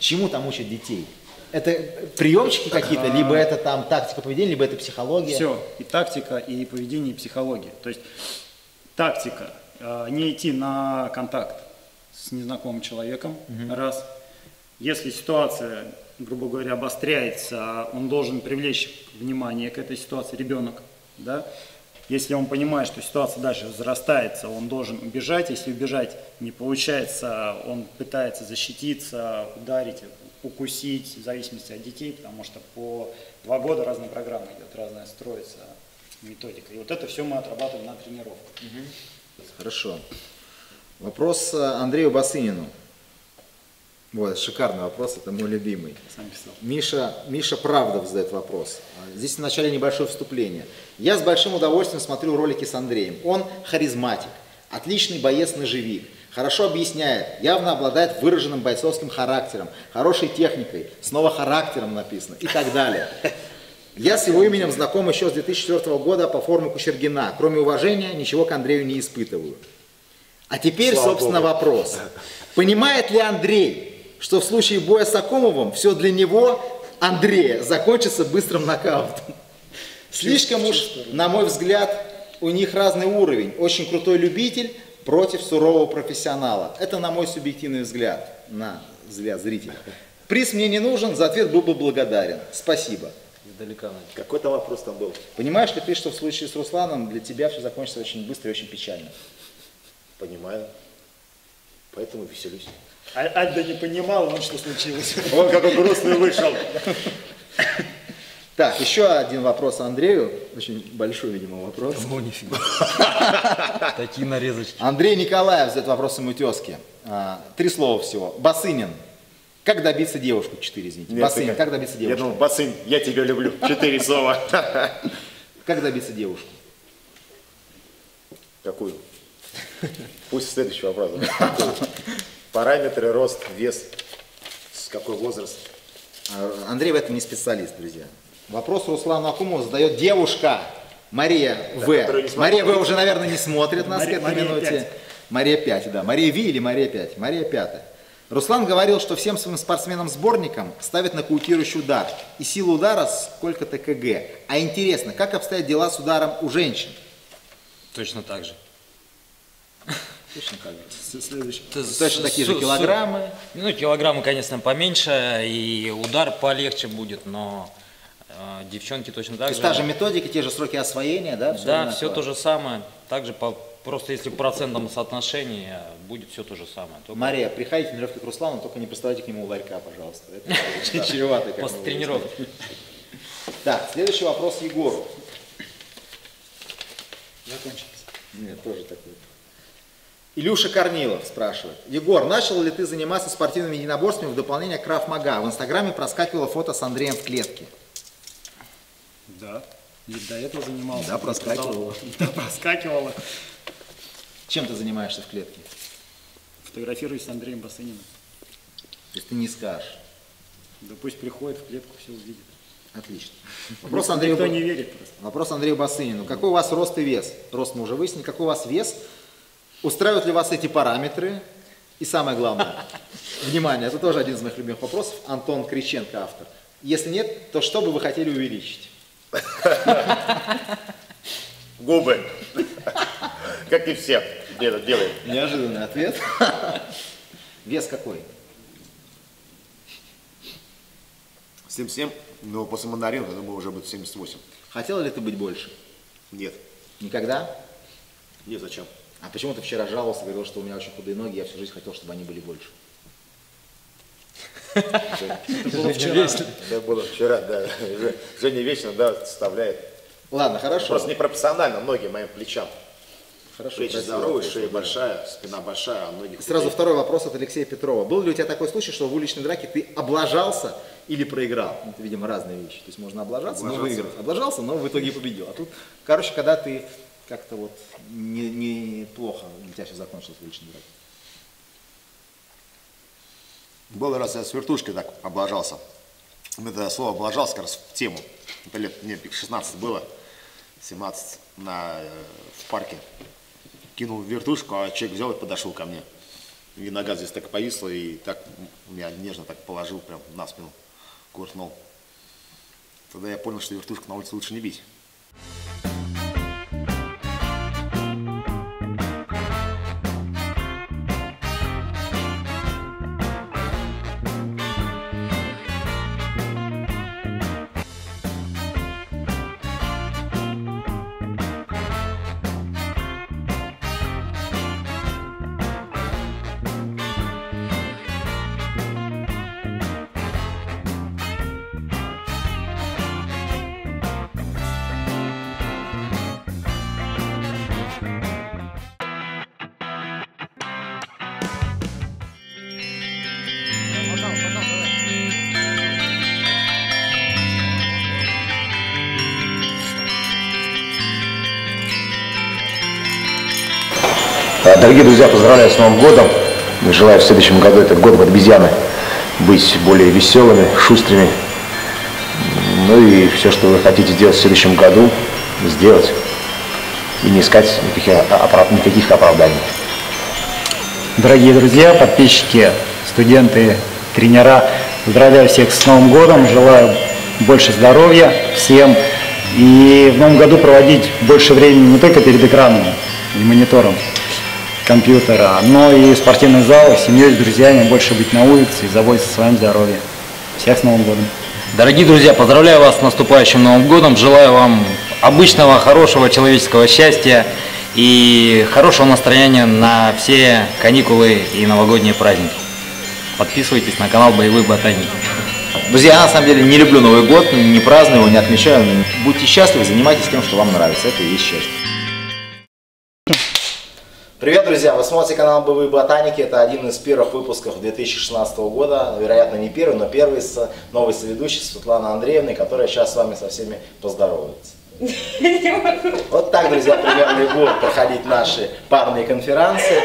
Чему там учат детей? Это приемчики какие-то, а... либо это там тактика поведения, либо это психология? Все, и тактика, и поведение, и психология. То есть тактика. Не идти на контакт с незнакомым человеком, угу. раз. Если ситуация, грубо говоря, обостряется, он должен привлечь внимание к этой ситуации, ребенок, да. Если он понимает, что ситуация дальше возрастается, он должен убежать. Если убежать не получается, он пытается защититься, ударить, укусить, в зависимости от детей, потому что по два года разные программы идет, разная строится методика. И вот это все мы отрабатываем на тренировках. Угу. Хорошо. Вопрос Андрею Басынину. Вот, шикарный вопрос, это мой любимый. Сам писал. Миша, Миша Правдов задает вопрос. Здесь вначале небольшое вступление. Я с большим удовольствием смотрю ролики с Андреем. Он харизматик, отличный боец-ножевик, хорошо объясняет, явно обладает выраженным бойцовским характером, хорошей техникой, снова характером написано и так далее. Я с его именем знаком еще с две тысячи четвёртого года по форуму Кучергина. Кроме уважения, ничего к Андрею не испытываю. А теперь, Слава собственно, Богу. вопрос. Понимает ли Андрей, что в случае боя с Акумовым все для него, Андрея, закончится быстрым нокаутом? Слишком уж, на мой взгляд, у них разный уровень. Очень крутой любитель против сурового профессионала. Это на мой субъективный взгляд, на взгляд зрителя. Приз мне не нужен, за ответ был бы благодарен. Спасибо. Какой-то вопрос там был. Понимаешь ли ты, что в случае с Русланом для тебя все закончится очень быстро и очень печально? Понимаю. Поэтому веселюсь. А Альда не понимал, вот что случилось. Он какой грустный вышел. Так, еще один вопрос Андрею. Очень большой, видимо, вопрос. Ну, нифига. Такие нарезочки. Андрей Николаев задает вопрос ему тезке. Три слова всего. Басынин. Как добиться девушку? Четыре, извините. Нет, Басынин, как... как добиться девушку? Я думал, Басынин, я тебя люблю. Четыре слова. Как добиться девушку? Какую? Пусть следующий вопрос. Параметры, рост, вес, какой возраст? Андрей в этом не специалист, друзья. Вопрос Руслану Акумову задает девушка Мария В. Мария В уже, наверное, не смотрит нас в этой минуте. Мария пять, да. Мария Ви или Мария пять? Мария пятая. Руслан говорил, что всем своим спортсменам-сборникам ставит нокаутирующий удар. И сила удара сколько-то кг. А интересно, как обстоят дела с ударом у женщин? Точно так же. Точно так же. Точно такие же килограммы. Ну, килограммы, конечно, поменьше, и удар полегче будет, но девчонки точно так же. Та же методика, те же сроки освоения, да? Да, все то же самое. Также по... Просто если в процентном соотношении будет все то же самое. Только... Мария, приходите на тренировки к Руслану, только не приставайте к нему ларька, пожалуйста. Это чревато. После тренировки. Так, следующий вопрос Егору. Закончился. Нет, тоже такой. Илюша Корнилов спрашивает. Егор, начал ли ты заниматься спортивными единоборствами в дополнение к крав-мага? В Инстаграме проскакивало фото с Андреем в клетке. Да. Ведь до этого занимался. Да, проскакивало. Да, проскакивало. Чем ты занимаешься в клетке? Фотографируюсь с Андреем Басыниным. То есть ты не скажешь? Да пусть приходит в клетку, все увидит. Отлично. Вопрос Андрею... Никто не верит просто. Вопрос Андрею Басынину. Какой у вас рост и вес? Рост мы уже выяснили. Какой у вас вес? Устраивают ли вас эти параметры? И самое главное, внимание, это тоже один из моих любимых вопросов, Антон Криченко, автор. Если нет, то что бы вы хотели увеличить? Губы. Как и все это делают. Неожиданный ответ. Вес какой? семьдесят семь, но после мандарина, я думаю, уже будет семьдесят восемь. Хотела ли ты быть больше? Нет. Никогда? Нет, зачем? А почему ты вчера жаловался, говорил, что у меня очень худые ноги, я всю жизнь хотел, чтобы они были больше? Это было вчера. Это было вчера, да. Женя вечно, да, вставляет. Ладно, хорошо. Просто непропорционально ноги моим плечам. Хорошо. Плечи здоровые, шея большая, спина большая, а ноги худые. Сразу второй вопрос от Алексея Петрова. Был ли у тебя такой случай, что в уличной драке ты облажался или проиграл? Это, видимо, разные вещи. То есть можно облажаться, но выиграть. Облажался, но в итоге победил. А тут, короче, когда ты... Как-то вот не, не плохо для тебя все закончилось в уличной драке. Был раз я с вертушкой так облажался. Это слово облажался как раз в тему. Это лет мне шестнадцать было, семнадцать, на, в парке. Кинул вертушку, а человек взял и подошел ко мне. И нога здесь так повисла, и так меня нежно так положил, прям на спину курнул. Тогда я понял, что вертушку на улице лучше не бить. Дорогие друзья, поздравляю с Новым годом. Желаю в следующем году, это год обезьяны, быть более веселыми, шустрыми. Ну и все, что вы хотите сделать в следующем году, сделать. И не искать никаких, оправ... никаких оправданий. Дорогие друзья, подписчики, студенты, тренера, поздравляю всех с Новым годом. Желаю больше здоровья всем. И в Новом году проводить больше времени не только перед экранами и монитором компьютера, но и спортивный зал, с семьей, с друзьями, больше быть на улице и заботиться о своем здоровье. Всех с Новым годом! Дорогие друзья, поздравляю вас с наступающим Новым годом, желаю вам обычного, хорошего человеческого счастья и хорошего настроения на все каникулы и новогодние праздники. Подписывайтесь на канал Боевые Ботаники. Друзья, я на самом деле не люблю Новый год, не праздную его, не отмечаю. Будьте счастливы, занимайтесь тем, что вам нравится, это и есть счастье. Привет, друзья! Вы смотрите канал «Боевые ботаники». Это один из первых выпусков две тысячи шестнадцатого года. Вероятно, не первый, но первый с новой соведущей Светланой Андреевной, которая сейчас с вами со всеми поздоровается. Вот так, друзья, примерно и будут проходить наши парные конференции.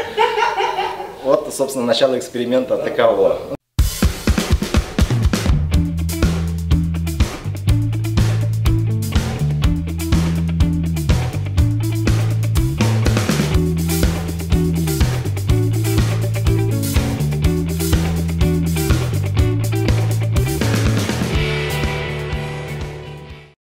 Вот, собственно, начало эксперимента таково.